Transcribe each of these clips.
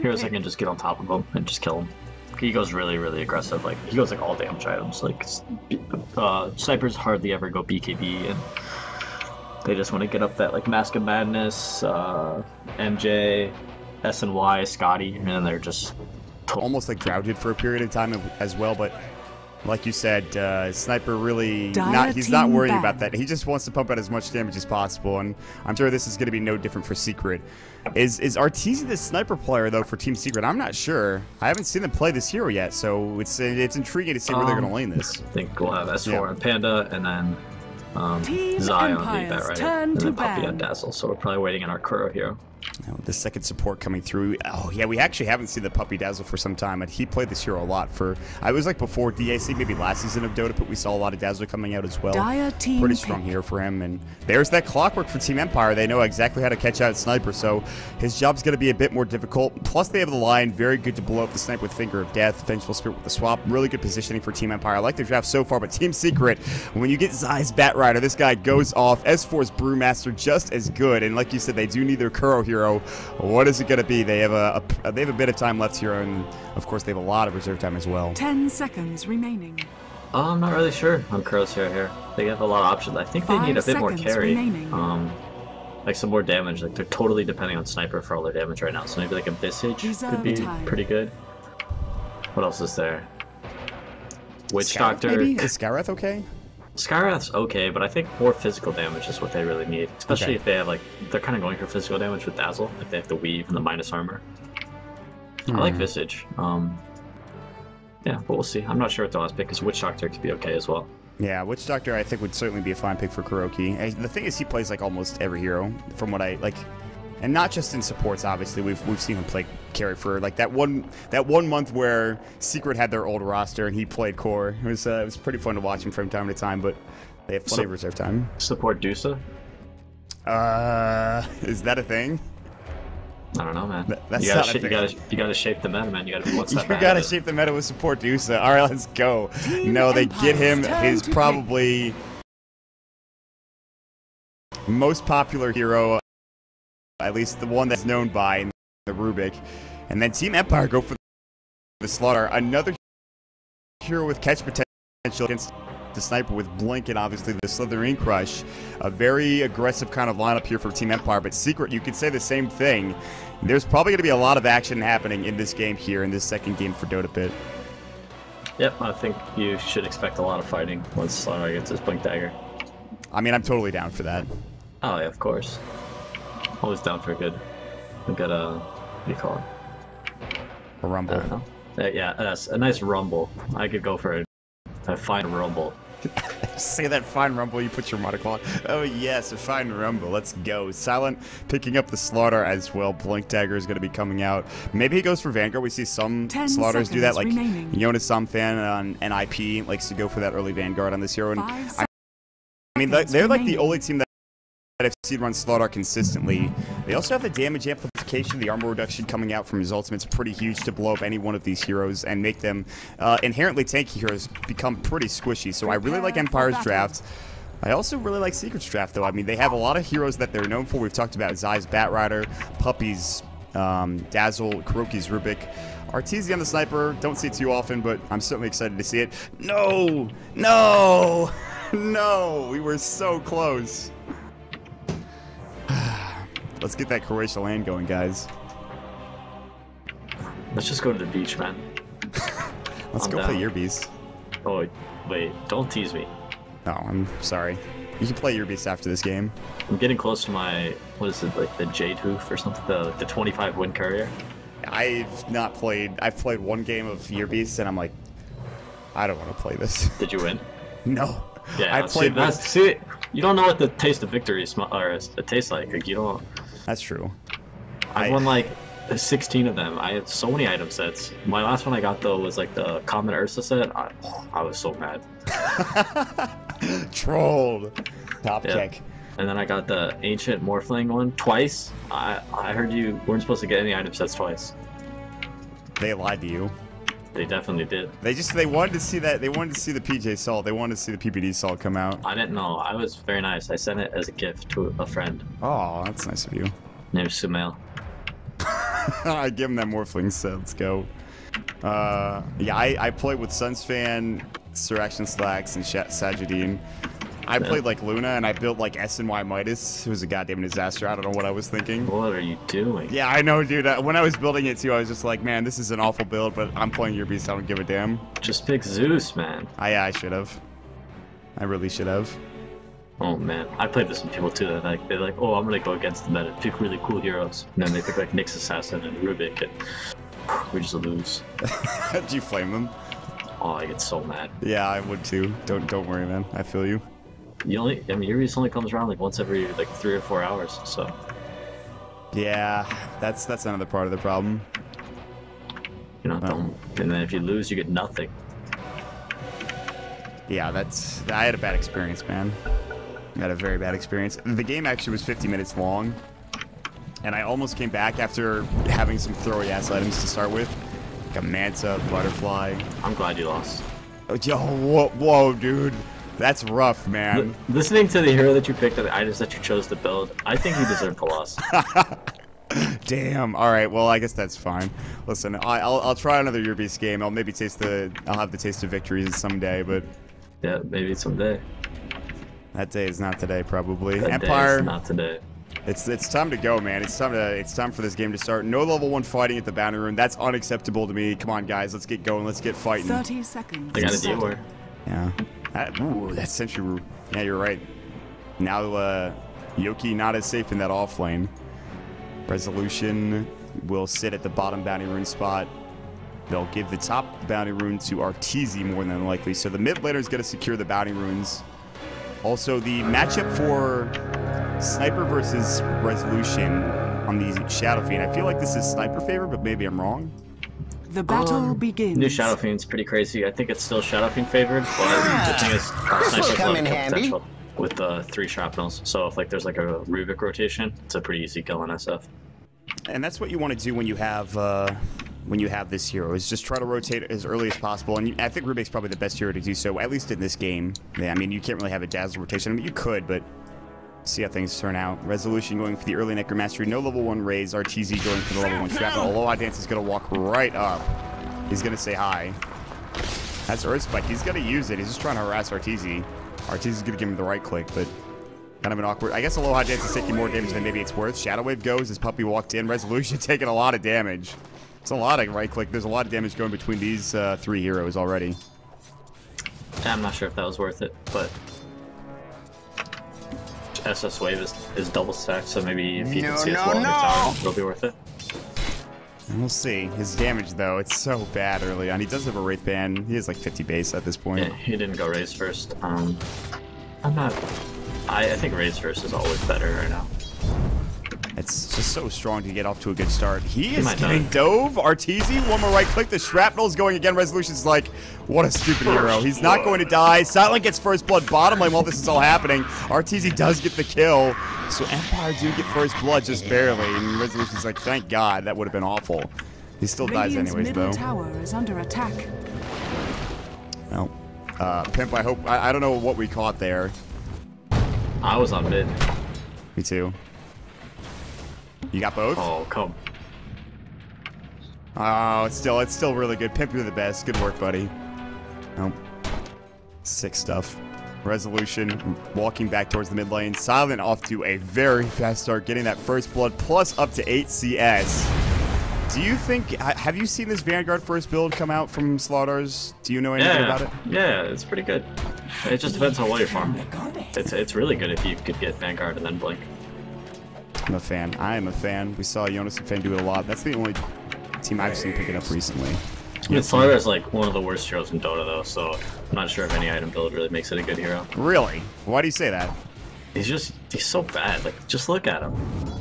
Heroes I can just get on top of him and just kill him. He goes really, really aggressive. Like he goes like all damage items. Like snipers hardly ever go BKB, and they just want to get up that like Mask of Madness, MJ, S and Y, Scotty, and then they're just almost like droughted for a period of time as well. But like you said, sniper really not—he's not worrying about that. He just wants to pump out as much damage as possible, and I'm sure this is going to be no different for Secret. Is Arteezy the sniper player though for Team Secret? I'm not sure. I haven't seen them play this hero yet, so it's intriguing to see where they're going to lane this. I think we'll have S4 and Panda, and then Zai on the bat, right? And then Puppey on Dazzle. So we're probably waiting on our Kuro hero. Now, the second support coming through. Oh yeah, we actually haven't seen the Puppey Dazzle for some time, and he played this hero a lot for. I was like before DAC, maybe last season of Dota, but we saw a lot of Dazzle coming out as well. Pretty strong hero for him, and there's that clockwork for Team Empire. They know exactly how to catch out sniper, so his job's going to be a bit more difficult. Plus, they have the line very good to blow up the snipe with Finger of Death, Vengeful Spirit with the swap. Really good positioning for Team Empire. I like their draft so far, but Team Secret, when you get Zai's Batrider, this guy goes off. S4's Brewmaster just as good, and like you said, they do need their Kuro hero. What is it going to be? They have a bit of time left here, and of course they have a lot of reserve time as well. 10 seconds remaining. I'm not really sure on Kuro's hero here. They have a lot of options. I think they need a bit more carry, like some more damage. Like they're totally depending on sniper for all their damage right now. So maybe like a Visage could be pretty good. What else is there? Witch Doctor. Maybe? Is Skywrath okay? Skywrath's okay, but I think more physical damage is what they really need. Especially if they have, like, they're kind of going for physical damage with Dazzle. Like, they have the Weave and the Minus Armor. I like Visage. Yeah, but we'll see. I'm not sure what the last pick is. Witch Doctor could be okay as well. Yeah, Witch Doctor, I think, would certainly be a fine pick for Kuroky. And the thing is, he plays, like, almost every hero, from what I, like... And not just in supports, obviously. We've seen him play carry for like that one month where Secret had their old roster and he played core. It was pretty fun to watch him from time to time, but they have plenty of reserve time. Support Dusa? Is that a thing? I don't know, man. That's you gotta, you gotta shape the meta, man. You gotta be one step ahead. You gotta shape the meta with support Dusa. All right, let's go. No, they get him. His probably most popular hero. At least the one that's known by in the Rubik. And then Team Empire go for the Slaughter. Another hero with catch potential against the Sniper with Blink and obviously the Slithering Crush. A very aggressive kind of lineup here for Team Empire. But Secret, you could say the same thing. There's probably going to be a lot of action happening in this game here, in this second game for Dota Pit. Yep, I think you should expect a lot of fighting once Slaughter gets his Blink Dagger. I mean, I'm totally down for that. Oh, yeah, of course. Always down for a good. We got a what do you call it? A rumble. I don't know. Yeah, a nice rumble. I could go for a fine rumble. Say that fine rumble. You put your moniker on. Oh yes, a fine rumble. Let's go. Silent picking up the Slaughter as well. Blink Dagger is going to be coming out. Maybe he goes for Vanguard. We see some Slaughters do that, like Yonah Sam Fan on NIP likes to go for that early Vanguard on this hero. And I mean, they're like the only team that. I've seen run Slaughter consistently. They also have the damage amplification, the armor reduction coming out from his ultimate's pretty huge to blow up any one of these heroes and make them inherently tanky heroes become pretty squishy. So I really like Empire's draft. I also really like Secret's draft though. I mean, they have a lot of heroes that they're known for. We've talked about Zai's Batrider, Puppey's Dazzle, Kuroky's Rubik. Arteezy on the Sniper, don't see it too often, but I'm certainly excited to see it. No! No! No! We were so close. Let's get that Croatia land going, guys. Let's just go to the beach, man. Let's go play Earbeast. Oh, wait. Don't tease me. No, I'm sorry. You can play Earbeast after this game. I'm getting close to my, what is it, like the Jade Hoof or something? The 25 win courier? I've not played. I've played one game of Earbeast, and I'm like, I don't want to play this. Did you win? No. Yeah, I played this. See, you don't know what the taste of victory tastes like. Like you don't. That's true. I won like 16 of them. I had so many item sets. My last one I got though was like the common Ursa set. I was so mad. Trolled. Top kick. And then I got the ancient Morphling one twice. I heard you weren't supposed to get any item sets twice. They lied to you. They definitely did. They wanted to see that. They wanted to see the PJ Salt. They wanted to see the PPD Salt come out. I didn't know. I was very nice. I sent it as a gift to a friend. Oh, that's nice of you. Named Sumail. I give him that Morphling set. Let's go. Yeah, I played with SunsFan, SirActionSlags, and Sajadine. I played like Luna, and I built like SNY Midas. It was a goddamn disaster. I don't know what I was thinking. What are you doing? Yeah, I know, dude. When I was building it too, I was just like, man, this is an awful build, but I'm playing your beast. I don't give a damn. Just pick Zeus, man. I should have. I really should have. Oh man, I played with some people too. They're like, oh, I'm gonna go against the meta, pick really cool heroes, and then they pick like Nyx Assassin and Rubik, and we just lose. Do you flame them? Oh, I get so mad. Yeah, I would too. Don't worry, man. I feel you. You only, I mean, your race only comes around like once every like 3 or 4 hours, so. Yeah, that's another part of the problem. You're not dumb, and then if you lose, you get nothing. Yeah, that's. I had a bad experience, man. I had a very bad experience. The game actually was 50 minutes long, and I almost came back after having some throwy ass items to start with, like a Manta, Butterfly. I'm glad you lost. Oh, yo, whoa, dude. That's rough, man. Listening to the hero that you picked and the items that you chose to build, I think he deserved the loss. Damn. All right. Well, I guess that's fine. Listen, I'll try another Urbeast game. I'll maybe taste the. I'll have the taste of victories someday, but. Yeah, maybe someday. That day is not today, probably. That Empire. Day is not today. It's time to go, man. It's time for this game to start. No level 1 fighting at the bounty room. That's unacceptable to me. Come on, guys. Let's get going. Let's get fighting. 30 seconds. I got a deal. Yeah. Ooh, that's Sentry Root. Yeah, you're right. Now, Yoki not as safe in that off lane. Resolution will sit at the bottom bounty rune spot. They'll give the top bounty rune to Arteezy more than likely. So the mid laner is going to secure the bounty runes. Also, the matchup for Sniper versus Resolution on the Shadowfiend. I feel like this is Sniper favor, but maybe I'm wrong. The battle begins. New Shadowfiend's pretty crazy. I think it's still Shadowfiend favored, but the thing is, Sniper's come in handy with the 3 shrapnels. So if like there's like a Rubik rotation, it's a pretty easy kill on SF. And that's what you want to do when you have this hero is just try to rotate as early as possible. And I think Rubik's probably the best hero to do so, at least in this game. Yeah, I mean, you can't really have a Dazzle rotation. I mean, you could, but see how things turn out. Resolution going for the early Necromastery. No level 1 raise. Arteezy going for the level 1 shrapnel. Alohadance is going to walk right up. He's going to say hi. That's Earth Spike. He's going to use it. He's just trying to harass Arteezy. Arteezy's going to give him the right click, but kind of an awkward. I guess Alohadance is taking more damage than maybe it's worth. Shadow Wave goes as Puppey walked in. Resolution taking a lot of damage. It's a lot of right click. There's a lot of damage going between these 3 heroes already. I'm not sure if that was worth it, but SS Wave is double stacked, so maybe if he can see us well in the tower, it'll be worth it. And we'll see. His damage, though, it's so bad early on. He does have a Wraith Band. He has like 50 base at this point. Yeah, he didn't go Raise first. I'm not. I think Raise first is always better right now. It's just so strong to get off to a good start. He is getting dove. Arteezy, one more right click. The shrapnel's going again. Resolution's like, what a stupid hero. He's not going to die. Silent gets first blood bottom lane while this is all happening. Arteezy does get the kill. So Empire do get first blood just barely. And Resolution's like, thank God, that would have been awful. He still dies anyways, though. Tower is under attack. Well, Pimp, I hope, I don't know what we caught there. I was on mid. Me too. You got both? Oh, come. Oh, it's still really good. Pimp, you're the best. Good work, buddy. Nope. Sick stuff. Resolution walking back towards the mid lane. Silent off to a very fast start, getting that first blood plus up to 8 CS. Do you think, have you seen this Vanguard first build come out from Slaughter's? Do you know anything about it? Yeah, it's pretty good. It just depends on what you're farming. It's really good if you could get Vanguard and then Blink. I'm a fan. I am a fan. We saw Yonah Sam Fan do it a lot. That's the only team I've seen pick it up recently. Slaughter is like one of the worst heroes in Dota, though, so I'm not sure if any item build really makes it a good hero. Really? Why do you say that? He's so bad. Like, just look at him.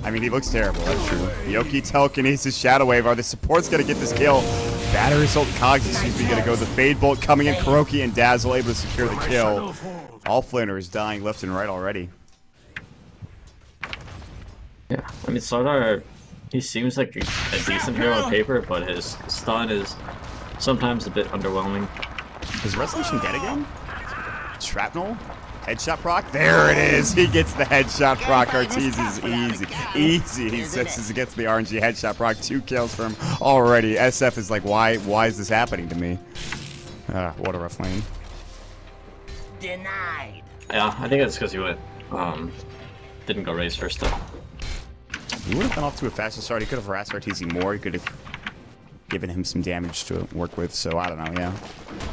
I mean, he looks terrible. That's true. Yoki, Telekinesis, Shadow Wave. Are the supports going to get this kill? Battery Assault and Cogs is usually going to go. The Fade Bolt coming in. Kuroky and Dazzle able to secure the kill. Offlaner is dying left and right already. Yeah, I mean, Sardar, he seems like a decent hero on paper, but his stun is sometimes a bit underwhelming. Is Resolution dead again? Shrapnel? Headshot proc? There it is. He gets the headshot proc. Arteezy's easy. Easy. He sixes against the RNG headshot proc. 2 kills for him already. SF is like, why is this happening to me? What a rough lane. Denied. Yeah, I think that's because he went, didn't go raise first though. He would have gone off to a faster start. He could have harassed Arteezy more. He could have given him some damage to work with. So I don't know. Yeah,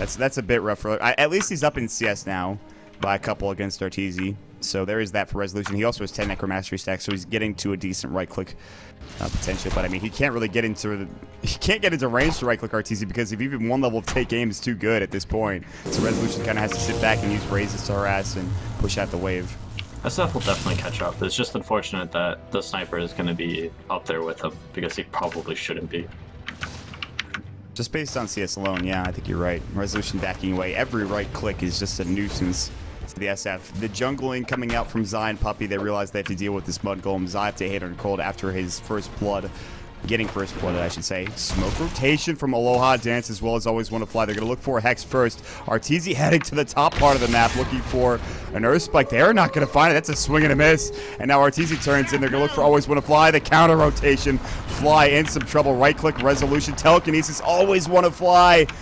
that's a bit rougher. At least he's up in CS now by a couple against Arteezy. So there is that for Resolution. He also has 10 necromastery stacks, so he's getting to a decent right-click potential. But I mean, he can't really get into range to right-click Arteezy because if even one level of take aim is too good at this point, so Resolution kind of has to sit back and use raises to harass and push out the wave. SF will definitely catch up. It's just unfortunate that the sniper is going to be up there with him because he probably shouldn't be. Just based on CS alone, yeah, I think you're right. Resolution backing away. Every right-click is just a nuisance. The SF. The jungling coming out from Zai and Puppey, they realize they have to deal with this mud golem. Zai have to hit on cold after his first blood. Getting first blood, I should say. Smoke rotation from Alohadance as well as AlwaysWannaFly. They're going to look for a Hex first. Arteezy heading to the top part of the map looking for an Earth Spike. They're not going to find it. That's a swing and a miss. And now Arteezy turns in. They're going to look for AlwaysWannaFly. The counter rotation. Fly in some trouble. Right click, resolution, telekinesis. AlwaysWannaFly.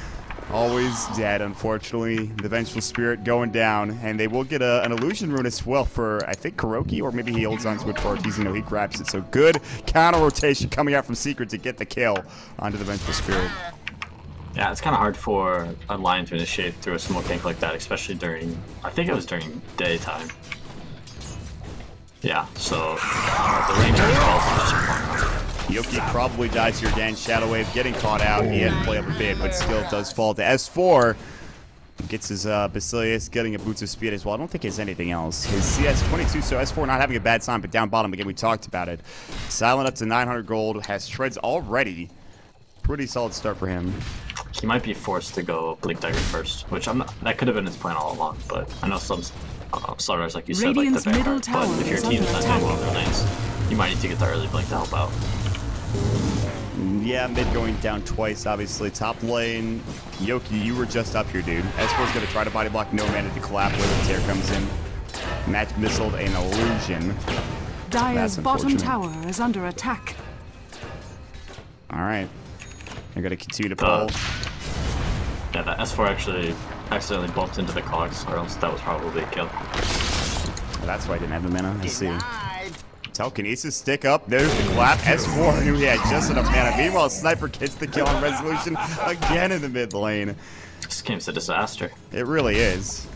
Always dead, unfortunately. The Vengeful Spirit going down, and they will get an Illusion Rune as well for, I think, Kuroky, or maybe he holds on to it for Arteezy. No, he grabs it. So good counter rotation coming out from Secret to get the kill onto the Vengeful Spirit. Yeah, it's kind of hard for a Lion to initiate through a smoke tank like that, especially during, I think it was during daytime. Yeah, so the range is also Yoki probably dies here again. Shadow Wave getting caught out. He had to play up a bit, but still does fall to S4. Gets his Basilius, getting a Boots of Speed as well. I don't think there's anything else. His CS 22, so S4 not having a bad time, but down bottom again, we talked about it. Silent up to 900 gold, has shreds already. Pretty solid start for him. He might be forced to go Blink Dagger first, which I'm not, that could have been his plan all along, but I know some starters, like you said, like the Vampire, but if your team is not doing well their lanes, you might need to get the early Blink to help out. Yeah, mid going down twice, obviously. Top lane, Yoki, you were just up here, dude. S4's going to try to body block, no mana to collab with it. Tear comes in. Match missiled an illusion. Dire's bottom tower is under attack. Alright. They're going to continue to pull. Yeah, that S4 actually accidentally bumped into the cogs, or else that was probably a kill. That's why I didn't have the mana. I see. Telekinesis stick up. There's the clap. S4 knew he had just enough mana. Meanwhile, Sniper gets the kill on Resolution again in the mid lane. This game's a disaster. It really is.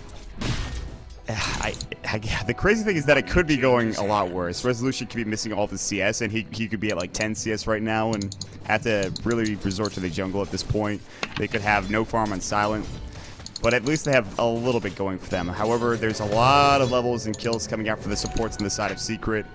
The crazy thing is that it could be going a lot worse. Resolution could be missing all the CS, and he could be at like 10 CS right now and have to really resort to the jungle at this point. They could have no farm on Silent. But at least they have a little bit going for them. However, there's a lot of levels and kills coming out for the supports on the side of Secret.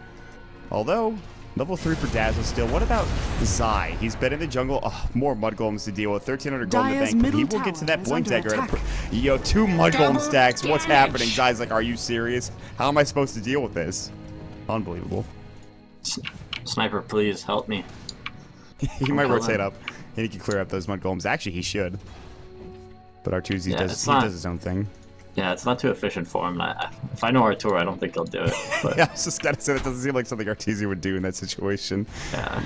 Although, level 3 for Dazzle still. What about Zai? He's been in the jungle. Oh, more Mud Golems to deal with. 1,300 gold in the bank, but he will get to that Blink Dagger. Yo, 2 Mud Golem stacks. What's happening? Zai's like, are you serious? How am I supposed to deal with this? Unbelievable. Sniper, please help me. He might rotate up, and he can clear up those Mud Golems. Actually, he should. But Arteezy does his own thing. Yeah, it's not too efficient for him. If I know Artur, I don't think they'll do it. But. Yeah, I was just going to say, that doesn't seem like something Arteezy would do in that situation. Yeah.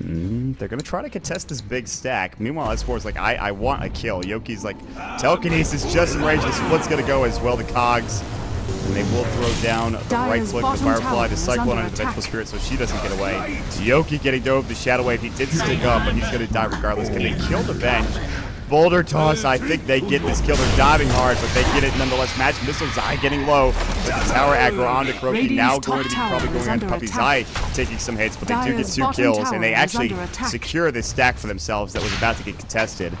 They're going to try to contest this big stack. Meanwhile, S4 is like, I want a kill. Yoki's like, telekinesis just in range. The split's going to go as well. The cogs. And they will throw down the right click, the Firefly, the Cyclone, and the Vengeful Spirit, so she doesn't get away. Yoki getting dove, the Shadow Wave. He did stick up, but he's going to die regardless. Can they kill the bench? Boulder toss, I think they get this kill. They're diving hard, but they get it nonetheless. Match missile, Zai getting low. But the tower aggro onto Kuroky, now going to be probably going on Puppey. Zai taking some hits, but they do get 2 kills, and they actually secure this stack for themselves that was about to get contested.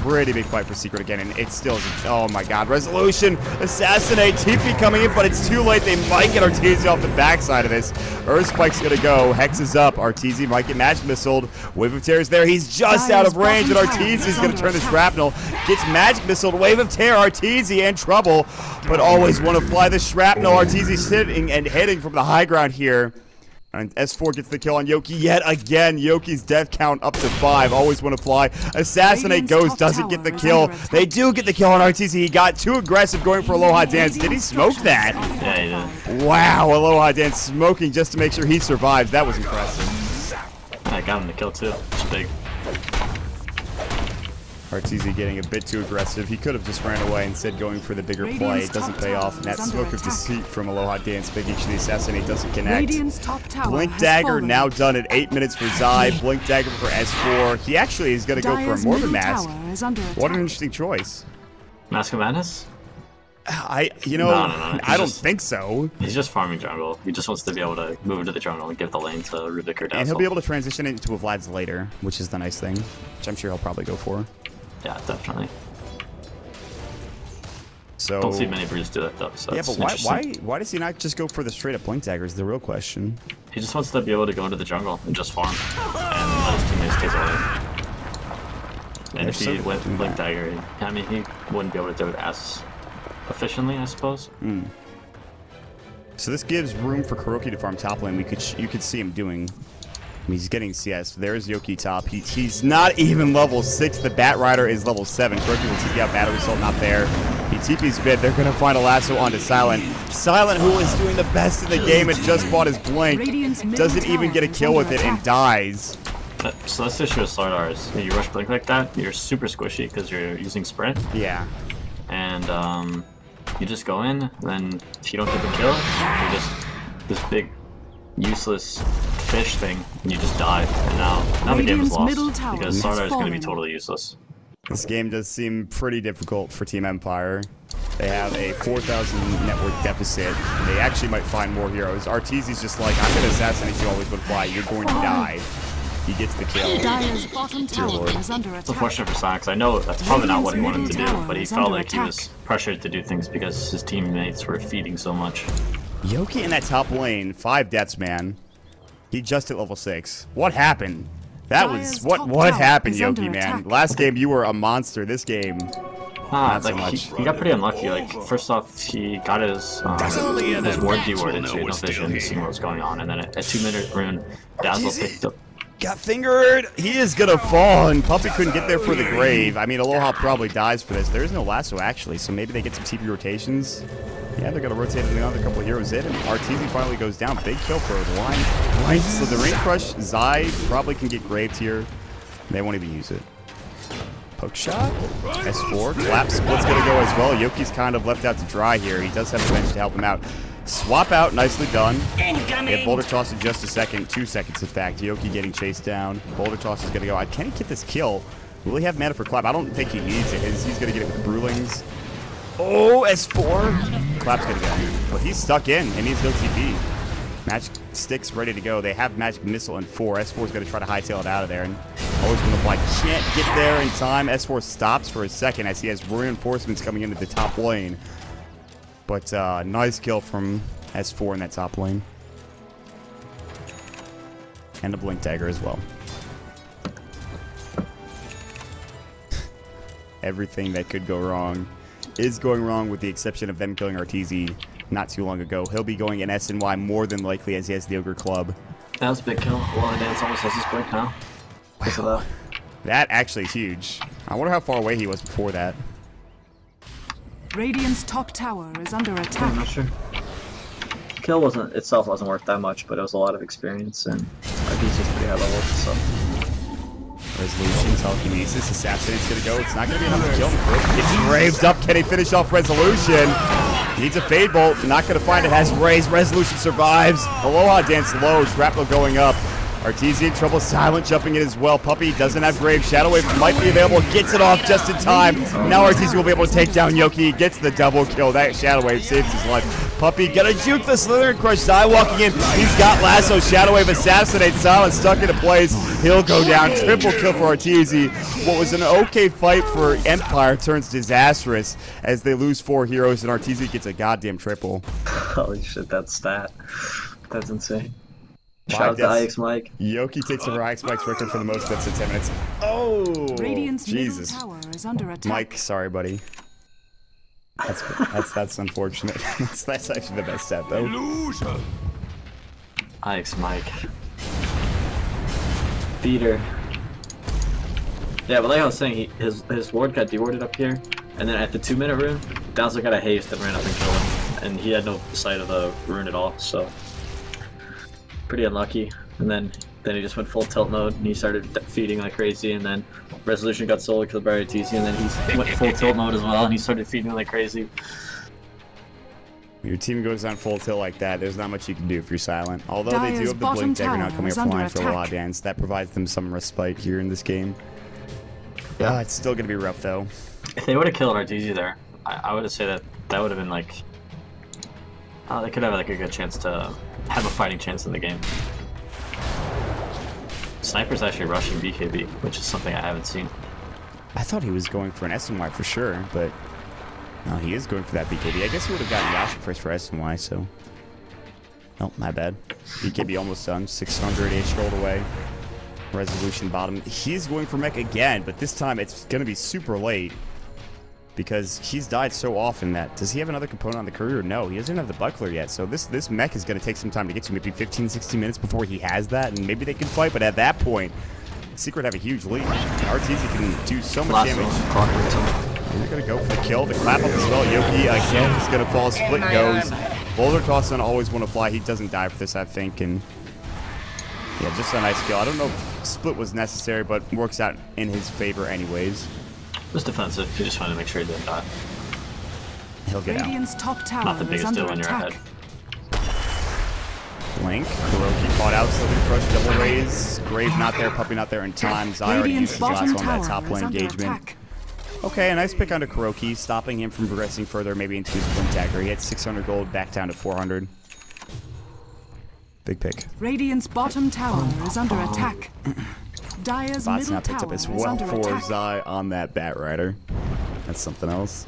Pretty big fight for Secret again, and it still isn't. Oh my god, Resolution, assassinate, TP coming in, but it's too late. They might get Arteezy off the backside of this. Earth Spike's gonna go, Hex is up, Arteezy might get match missiled. Wave of Terror is there, he's just out of range, and Arteezy's gonna turn this shrapnel. Gets match missiled, Wave of Terror, Arteezy in trouble, but AlwaysWannaFly the shrapnel. Arteezy sitting and hitting from the high ground here. And S4 gets the kill on Yoki yet again. Yoki's death count up to 5. AlwaysWannaFly. Assassinate goes, doesn't get the kill. They do get the kill on Arteezy. He got too aggressive going for Alohadance. Did he smoke that? Yeah, he did. Wow, Alohadance smoking just to make sure he survives. That was impressive. I got him to kill too. It's big. Arteezy getting a bit too aggressive. He could have just ran away, instead going for the bigger play. It doesn't pay off. And that smoke of deceit from Alohadance, big each of the assassinate doesn't connect. Blink Dagger now done at 8 minutes for Zai. Blink Dagger for S4. He actually is going to go for a Morbid Mask. What an interesting choice. Mask of Madness? No. I don't think so. He's just farming jungle. He just wants to be able to move into the jungle and give the lane to Rubick or Dazzle. And he'll be able to transition into a Vlad's later, which is the nice thing, which I'm sure he'll probably go for. Yeah, definitely. So don't see many breeds do that though. So yeah, but why does he not just go for the straight up blink dagger is the real question. He just wants to be able to go into the jungle and just farm, and let his teammates take away. And if he went for blink dagger, he wouldn't be able to do it as efficiently, I suppose. Mm. So this gives room for Kuroky to farm top lane. You could see him doing. He's getting CS. There's Yoki top. He's not even level 6. The Bat Rider is level 7. Kuroky will TP out. Battle Result not there. He TP's bid. They're going to find a lasso onto Silent. Silent, who is doing the best in the game and just bought his blink, doesn't even get a kill with it and dies. So that's the issue with Sardar's. You rush blink like that, you're super squishy because you're using sprint. Yeah. And you just go in, and then if you don't get the kill, you're just this big useless fish thing, and you just die, and now the game is lost because Sardar is going to be totally useless. This game does seem pretty difficult for Team Empire. They have a 4,000 network deficit, and they actually might find more heroes. Arteezy's just like, I'm going to assassinate you, AlwaysWannaFly, you're going to die. He gets the kill. Dear Lord. It's unfortunate for Sox. I know that's probably not what he wanted to do, but he felt like he was pressured to do things because his teammates were feeding so much. Yoki in that top lane, 5 deaths, man. He just at level 6. What happened? That was what happened, Yoki, man. Last game you were a monster. This game, not so much. He got pretty unlucky. Like, first off, he got his ward dewarded, so he had no vision to see what was going on. And then at 2-minute rune, Dazzle picked up. Got fingered. He is gonna fall, and Puppey couldn't get there for the grave. I mean, Aloha probably dies for this. There is no lasso actually, so maybe they get some TP rotations. Yeah, they're gonna rotate another couple of heroes in, and Arteezy finally goes down. Big kill for the line. Nice. So the ring crush, Zai probably can get graved here. They won't even use it. Poke shot. S4 collapse. Split's gonna go as well. Yoki's kind of left out to dry here. He does have a bench to help him out. Swap out, nicely done. Get Boulder Toss in just a second, 2 seconds in fact. Yoki getting chased down. Boulder Toss is gonna go. Can he get this kill? Will he have mana for Clap? I don't think he needs it. He's gonna get it with the Brewlings. Oh, S4. Clap's gonna go. But he's stuck in and he's no TP. Magic Stick's ready to go. They have Magic Missile in 4. S4's gonna try to hightail it out of there, and AlwaysWannaFly can't get there in time. S4 stops for a second as he has reinforcements coming into the top lane. But nice kill from S4 in that top lane. And a blink dagger as well. Everything that could go wrong is going wrong, with the exception of them killing Arteezy not too long ago. He'll be going in S&Y more than likely, as he has the Ogre Club. That was a big kill. Alohadance almost has his blink now. Wow. That actually is huge. I wonder how far away he was before that. Radiant's top tower is under attack. I'm not sure. Kill wasn't worth that much, but it was a lot of experience, and Arteezy's pretty high level, so. Resolution, telekinesis, assassinate's gonna go. It's not gonna be another kill. It's raved up. Can he finish off Resolution? He needs a Fade Bolt. Not gonna find it. Has raised. Resolution survives. Alohadance low. Shrapnel going up. Arteezy in trouble, Silent jumping in as well. Puppey doesn't have Grave. Shadow Wave might be available, gets it off just in time. Now Arteezy will be able to take down Yoki, gets the double kill. That Shadow Wave saves his life. Puppey gonna juke the Slither and Crush. Zai walking in, he's got Lasso. Shadow Wave assassinates Silent, stuck into place. He'll go down, triple kill for Arteezy. What was an okay fight for Empire turns disastrous as they lose 4 heroes and Arteezy gets a goddamn triple. Holy shit, that's stat. That's insane. Shout out to Ajax Mike. Yoki takes over Ajax Mike's record for the most deaths in 10 minutes. Oh! Radiant's Jesus. Tower is under attack. Mike, sorry, buddy. That's unfortunate. That's actually the best stat, though. Ajax Mike. Feeder. Yeah, but like I was saying, his ward got dewarded up here, and then at the 2-minute rune, Dazzler got a haste and ran up and killed him, and he had no sight of the rune at all, so pretty unlucky. And then he just went full tilt mode, and he started feeding like crazy, and then Resolution got solo killed by Arteezy, and then he went full tilt mode as well, and he started feeding like crazy. Your team goes on full tilt like that, there's not much you can do if you're Silent. Although Dyer's they do have the blink dagger now coming up line for Alohadance, that provides them some respite here in this game. Yeah, it's still gonna be rough though. If they would have killed Arteezy there, I would have said that would have been like, they could have like a good chance to have a fighting chance in the game. Sniper's actually rushing BKB, which is something I haven't seen. I thought he was going for an SNY for sure, but no, he is going for that BKB. I guess he would have gotten Yasha first for SNY, so. Nope, my bad. BKB almost done. 600 H rolled away. Resolution bottom. He's going for mech again, but this time it's going to be super late because he's died so often that. Does he have another component on the courier? No, he doesn't have the buckler yet. So this mech is going to take some time to get to, maybe 15, 16 minutes before he has that, and maybe they can fight. But at that point, Secret have a huge lead. Arteezy can do so much damage. They're going to go for the kill, the clap up as well. Yoki again is going to fall, split goes. Boulder toss on AlwaysWannaFly. He doesn't die for this, I think. And yeah, just a nice kill. I don't know if split was necessary, but works out in his favor anyways. It was defensive. He just wanted to make sure he didn't die. He'll get Radiant's out. Top tower. Not the biggest deal when you're ahead. Blink. Kuroky fought out, Silver Crush, double raise. Grave not there, Puppey not there in time. Zai already used his last one, that top lane engagement. Attack. Okay, a nice pick onto Kuroky, stopping him from progressing further, maybe into his blink dagger. He had 600 gold, back down to 400. Big pick. Radiant's bottom tower is under attack. Dyer's bot's middle tower up as well is under attack. Zai on that Bat Rider. That's something else.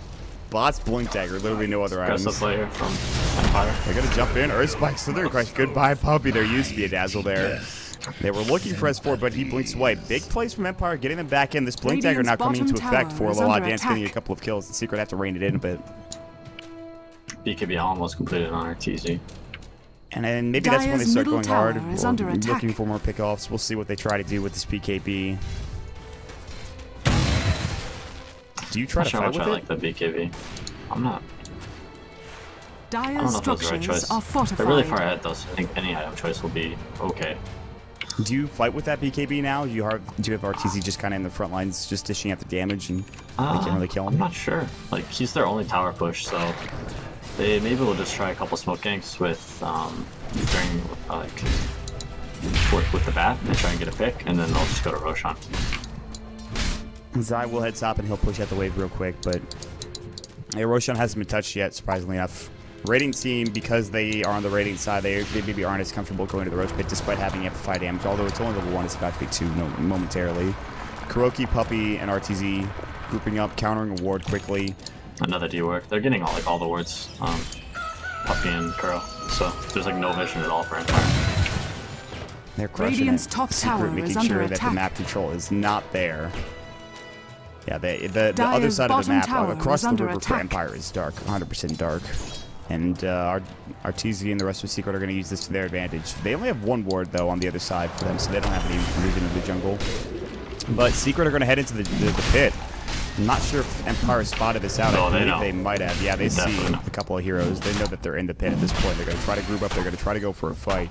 Bot's blink dagger, literally no other items. Player from Empire. They're gonna jump in. Earth Spike, Slither Crush. Goodbye, Puppey. There used to be a Dazzle there. They were looking for S4, but he blinks away. Big plays from Empire, getting them back in. This blink dagger now coming into effect for Alohadance, getting a couple of kills. The Secret have to rein it in a bit. BKB almost completed on Arteezy. And then maybe that's when they start going hard, looking for more pickoffs. We'll see what they try to do with this BKB. Do you try to fight with it? I like the BKB. I'm not. I don't know if that's the right choice. They're really far ahead though, so I think any item choice will be okay. Do you fight with that BKB now? Do you have Arteezy just kind of in the front lines, just dishing out the damage, and they can't really kill him? I'm not sure. Like, he's their only tower push, so they maybe will just try a couple smoke ganks with with the bat and try and get a pick, and then they'll just go to Roshan. Zai will head top and he'll push out the wave real quick, but hey, Roshan hasn't been touched yet, surprisingly enough. Raiding team, because they are on the raiding side, they maybe aren't as comfortable going to the Roach Pit despite having amplified damage, although it's only level 1, it's about to be 2 momentarily. Kuroky, Puppey, and Arteezy grouping up, countering a ward quickly. Another D-ward. They're getting all the wards, Puppey and Kuro, so there's like no vision at all for Empire. They're crushing Radiant's top tower, making sure that the map control is not there. Yeah, the other side of the map, across the river for Empire is dark, 100% dark. And Arteezy and the rest of Secret are going to use this to their advantage. They only have one ward, though, on the other side for them, so they don't have any movement into the jungle. But Secret are going to head into the pit. I'm not sure if Empire spotted this out. No, they might have. Yeah, they see a couple of heroes. They know that they're in the pit at this point. They're going to try to group up. They're going to try to go for a fight.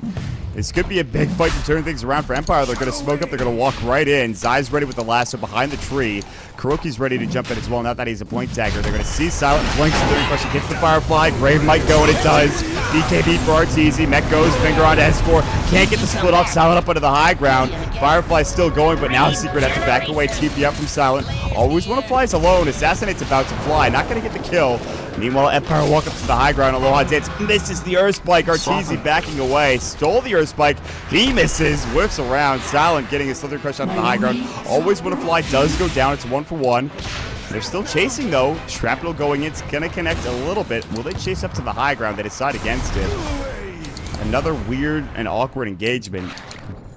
This could be a big fight to turn things around for Empire. They're going to smoke up. They're going to walk right in. Zai's ready with the lasso behind the tree. Kuroki's ready to jump in as well. Now that he's a blink dagger, they're going to see Silent blinks. Third question hits the Firefly. Grave might go, and it does. BKB for Arteezy. Mech goes. Finger on S4. Can't get the split off. Silent up onto the high ground. Firefly's still going, but now Secret has to back away. TP up from Silent. AlwaysWannaFly is alone. Assassinate's about to fly. Not going to get the kill. Meanwhile, Empire walk up to the high ground. Alohadance misses the Earth Spike. Arteezy backing away. Stole the Earth Spike. He misses. Whips around. Silent getting his Slither Crush onto the high ground. AlwaysWannaFly does go down. It's 1-for-1. They're still chasing, though. Shrapnel going in. It's going to connect a little bit. Will they chase up to the high ground? They decide against it. Another weird and awkward engagement.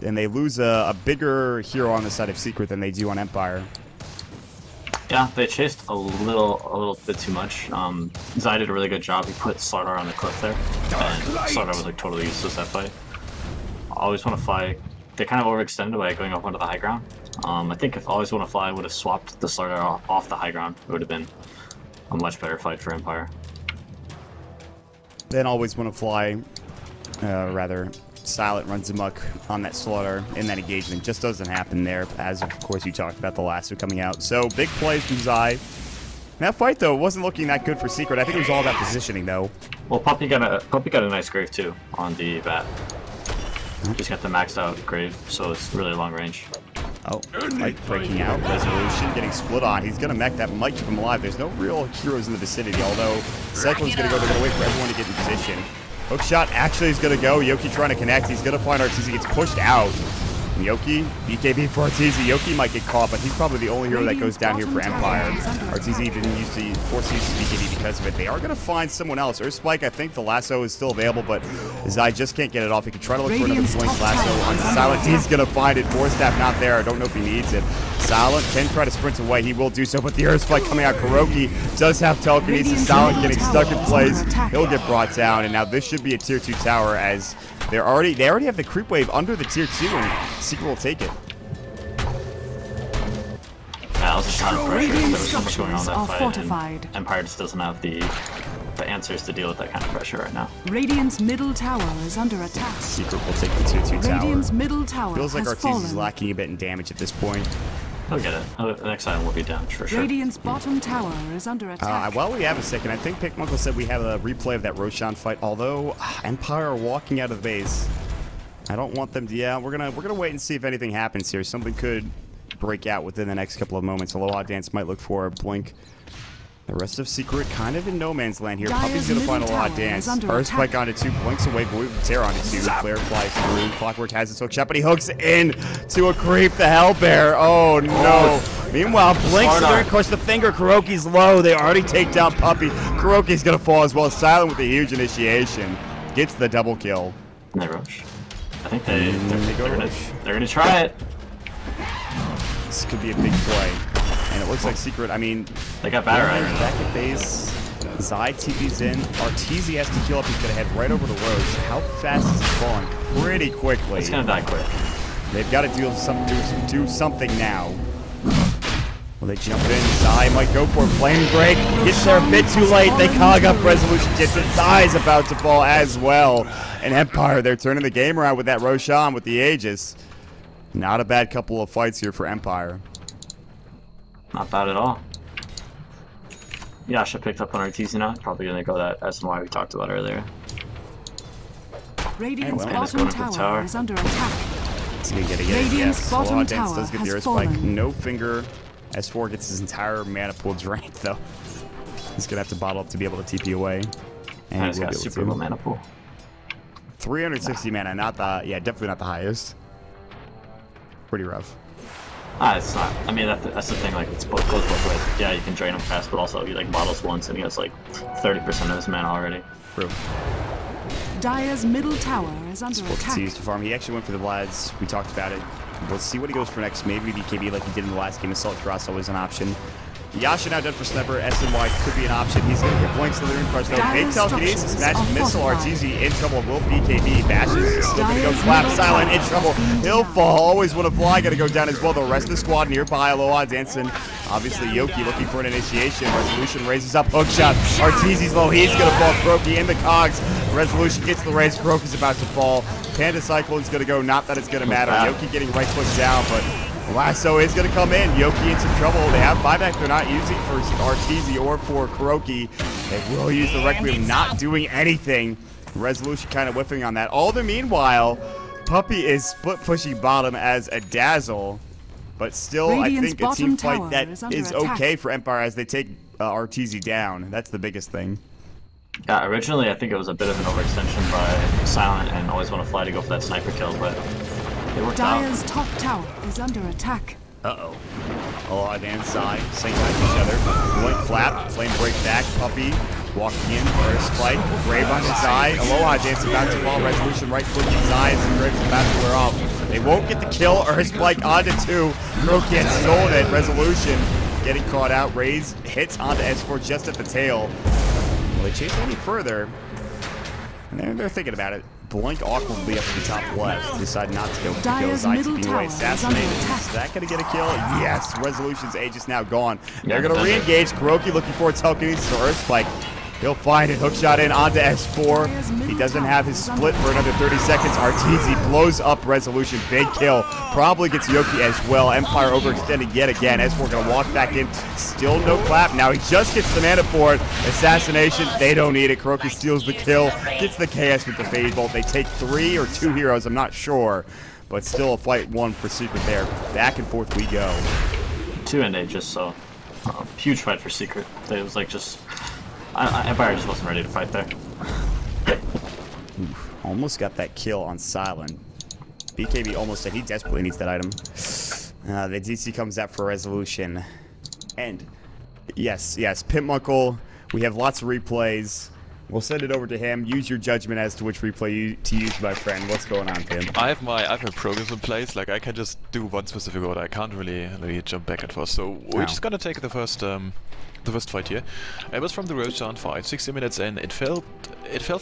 And they lose a bigger hero on the side of Secret than they do on Empire. Yeah, they chased a little bit too much. Zai did a really good job. He put Sardar on the cliff there, and Sardar was like totally useless that fight. AlwaysWannaFly, they kind of overextended by going up onto the high ground. I think if AlwaysWannaFly would have swapped the starter off the high ground, it would have been a much better fight for Empire. Then AlwaysWannaFly, rather, Silent runs amok on that slaughter, and that engagement just doesn't happen there, as of course you talked about the lasso coming out. So big plays from Zai. That fight though wasn't looking that good for Secret. I think it was all about positioning though. Well, Puppey got a nice grave too on the bat. Just got the maxed out grave, so it's really long range. Oh, Mike breaking out, Resolution getting split on. He's gonna mech that Mike, keep him alive. There's no real heroes in the vicinity, although Cyclone's gonna go. They're gonna wait for everyone to get in position. Hookshot actually is gonna go. Yoki trying to connect. He's gonna find Arteezy. Gets pushed out. And Yoki, BKB for Arteezy. Yoki might get caught, but he's probably the only hero that goes down here for Empire. Arteezy didn't use the force use BKB because of it. They are gonna find someone else. Earthspike, I think the lasso is still available, but Zai just can't get it off. He can try to look for another blink lasso on Silent. He's gonna find it. Force staff not there. I don't know if he needs it. Silent can try to sprint away. He will do so, but the Earthspike coming out. Kuroky does have telekinesis. Silent getting stuck in place. He'll get brought down, and now this should be a tier 2 tower as they already have the creep wave under the tier 2, and Secret will take it. That was a ton of pressure. There was so much going on in that fight, and Empire just doesn't have the answers to deal with that kind of pressure right now. Radiant's middle tower is under attack. Secret will take the tier 2 tower. Radiant's middle tower feels like Arteezy is lacking a bit in damage at this point. I'll get it. The next time will be damaged for sure. Radiant's bottom tower is under attack. While we have a second, I think Pimpmuckle said we have a replay of that Roshan fight. Although Empire walking out of the base, I don't want them to. Yeah, we're gonna wait and see if anything happens here. Something could break out within the next couple of moments. Alohadance might look for a blink. The rest of Secret kind of in no man's land here. Puppey's gonna find Alohadance. Earthspike onto 2, blinks away, Void of Terror onto 2. Flare flies through. Clockwork has his hookshot, but he hooks in to a creep, the Hellbear. Oh no. Meanwhile, blinks are going to crush the finger. Kuroky's low. They already take down Puppey. Kuroky's gonna fall as well. Silent with a huge initiation. Gets the double kill. They rush. I think they're gonna try it. This could be a big play. And it looks like Secret, I mean, they got batter right back at base. Zai TV's in. Arteezy has to heal up. He's going to head right over to Rose. How fast is he falling? Pretty quickly. He's going to die quick. They've got to do something now. Well, they jump in. Zai might go for a flame break. Gets there a bit too late. They cog up. Resolution gets it. Zai's about to fall as well. And Empire, they're turning the game around with that Roshan with the Aegis. Not a bad couple of fights here for Empire. Not bad at all. Yasha picked up on Arteezy now. Probably gonna go that SMY we talked about earlier. Radiant's bottom tower is under attack. It's gonna get a yes. Yes. Alohadance does get the Earthspike. No finger. S4 gets his entire mana pool drained though. He's gonna have to bottle up to be able to TP away. And he's got super low mana pool. 360 mana, definitely not the highest. Pretty rough. It's not. I mean, that's the thing. Like, it goes both ways. Yeah, you can drain him fast, but also he like bottles once and he has like 30% of his mana already. True. Dire's middle tower is under attack. To farm. He actually went for the Vlads. We talked about it. We'll see what he goes for next. Maybe BKB like he did in the last game. Assault Dross always an option. Yasha now dead for Sniper. SMY could be an option. He's going to get blanks to the rune crush though. Big telekinesis, magic missile. Arteezy in trouble. Will BKB bashes? He's still going to go clap. Silent in trouble. He'll fall. AlwaysWannaFly going to go down as well. The rest of the squad nearby. Alohadance. Obviously Yoki looking for an initiation. Resolution raises up. Hookshot. Arteezy's low. He's going to fall. Kuroky in the cogs. Resolution gets the raise. Kuroky's about to fall. Panda Cyclone's going to go. Not that it's going to matter. Yoki getting right foot down, but lasso is going to come in. Yoki in some trouble. They have buyback. They're not using for Arteezy or for Kuroky. They will use the Requiem, not doing anything. Resolution kind of whiffing on that. All the meanwhile, Puppey is split pushing bottom as a Dazzle. But still, Radiant's I think a team fight that is okay for Empire as they take Arteezy down. That's the biggest thing. Yeah, originally I think it was a bit of an overextension by Silent and AlwaysWannaFly to go for that sniper kill, but Dire's top tower is under attack. Uh-oh. Alohadance, Zai, same time to each other. One flap, flame break back, Puppey walking in, first fight, grave on his eye. Alohadance about to fall, Resolution right foot his eyes, and Grave's about to wear off. They won't get the kill, Earthspike onto 2. Kuroky had stolen it, Resolution getting caught out. Raze hits onto S4 just at the tail. Will they chase any further? And they're thinking about it. blank Aqua will be up to the top left. Decide not to go for the kill. Zai being away assassinated. Is that going to get a kill? Yes. Resolution's age is now gone. They're going to re-engage. Kuroky looking for its telekinesis or Earth Spike. He'll find it. Hookshot in onto S4. He doesn't have his split for another 30 seconds. Arteezy blows up Resolution. Big kill. Probably gets Yoki as well. Empire overextended yet again. S4 going to walk back in. Still no clap. Now he just gets the mana for it. Assassination. They don't need it. Kuroky steals the kill. Gets the KS with the Fade Bolt. They take 3 or 2 heroes. I'm not sure. But still a fight one for Secret there. Back and forth we go. 2 and 8 just saw. Huge fight for Secret. It was like just... Empire just wasn't ready to fight there. Oof, almost got that kill on Silent. BKB almost said he desperately needs that item. The DC comes out for Resolution. And yes, yes, Pimpmuckle. We have lots of replays. We'll send it over to him. Use your judgment as to which replay to use, my friend. What's going on, Pim? I have my programs in place. Like I can just do one specific order. I can't really jump back and forth. So we're just gonna take the first fight here. It was from the Rojan fight, 60 minutes in. It felt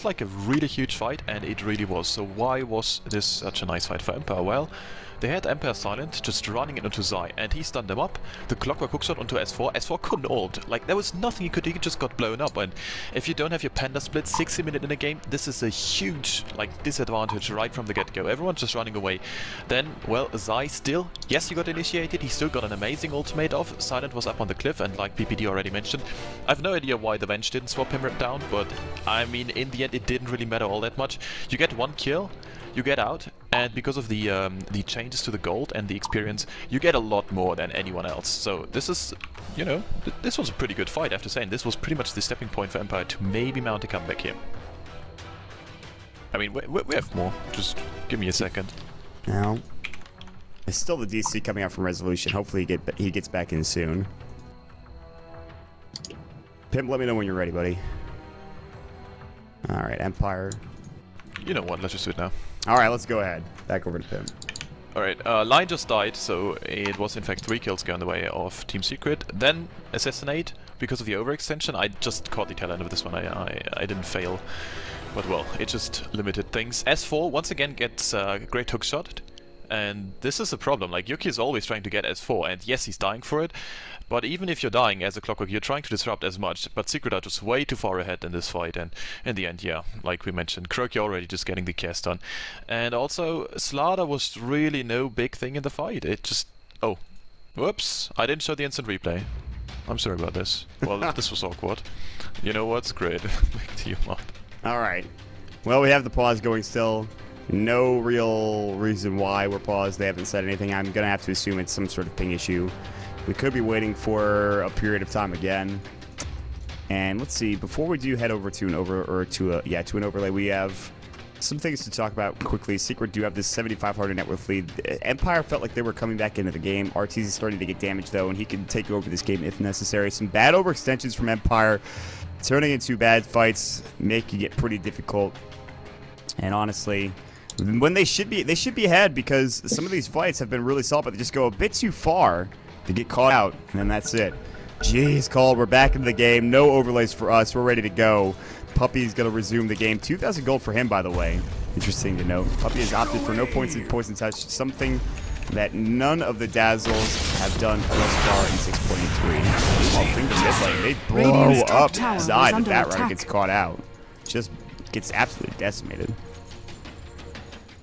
like a really huge fight, and it really was. So why was this such a nice fight for Empire? Well, they had Empire Silent just running into Zai, and he stunned them up. The clockwork hookshot onto S4. S4 couldn't ult. Like, there was nothing he could do. He just got blown up. And if you don't have your panda split 60 minutes in a game, this is a huge, like, disadvantage right from the get-go. Everyone's just running away. Then, well, Zai still, yes, he got initiated. He still got an amazing ultimate off. Silent was up on the cliff, and like PPD already mentioned, I've no idea why the Venge didn't swap him down, but I mean, in the end, it didn't really matter all that much. You get one kill, you get out, and because of the changes to the gold and the experience, you get a lot more than anyone else. So this is, you know, this was a pretty good fight, I have to say, and this was pretty much the stepping point for Empire to maybe mount a comeback here. I mean, we have more. Just give me a second. Now, there's still the DC coming out from Resolution. Hopefully he gets back in soon. Pimp, let me know when you're ready, buddy. All right, Empire. You know what? Let's just do it now. Alright, let's go ahead. Back over to Pim. Alright, Lion just died, so it was in fact 3 kills going the way of Team Secret. Then Assassinate, because of the overextension. I just caught the tail end of this one, I didn't fail. But well, it just limited things. S4 once again gets a great hookshot. And this is a problem, like Yoki is always trying to get S4, and yes, he's dying for it, but even if you're dying as a clockwork, you're trying to disrupt as much, but Secret are just way too far ahead in this fight, and in the end, yeah, like we mentioned, Kuroky already just getting the cast done. And also, Slada was really no big thing in the fight, it just... oh, whoops, I didn't show the instant replay. I'm sorry about this. Well, this was awkward. You know what, screw it. Back to you, Mark. Alright, well, we have the pause going still. No real reason why we're paused. They haven't said anything. I'm going to have to assume it's some sort of ping issue. We could be waiting for a period of time again. And let's see, before we do head over to an over or to a yeah, to an overlay, we have some things to talk about quickly. Secret do have this 7,500 net worth lead. Empire felt like they were coming back into the game. Arteezy starting to get damaged though, and he can take over this game if necessary. Some bad overextensions from Empire, turning into bad fights, making it pretty difficult. And honestly, when they should be ahead, because some of these fights have been really solid, but they just go a bit too far to get caught out, and then that's it. Jeez, Call, we're back in the game. No overlays for us. We're ready to go. Puppey's going to resume the game. 2,000 gold for him, by the way. Interesting to note. Puppey has opted for no points in Poison Touch, something that none of the Dazzles have done thus far in 6.3. Oh, they blow up Zai. The Batrunner gets caught out. Just gets absolutely decimated.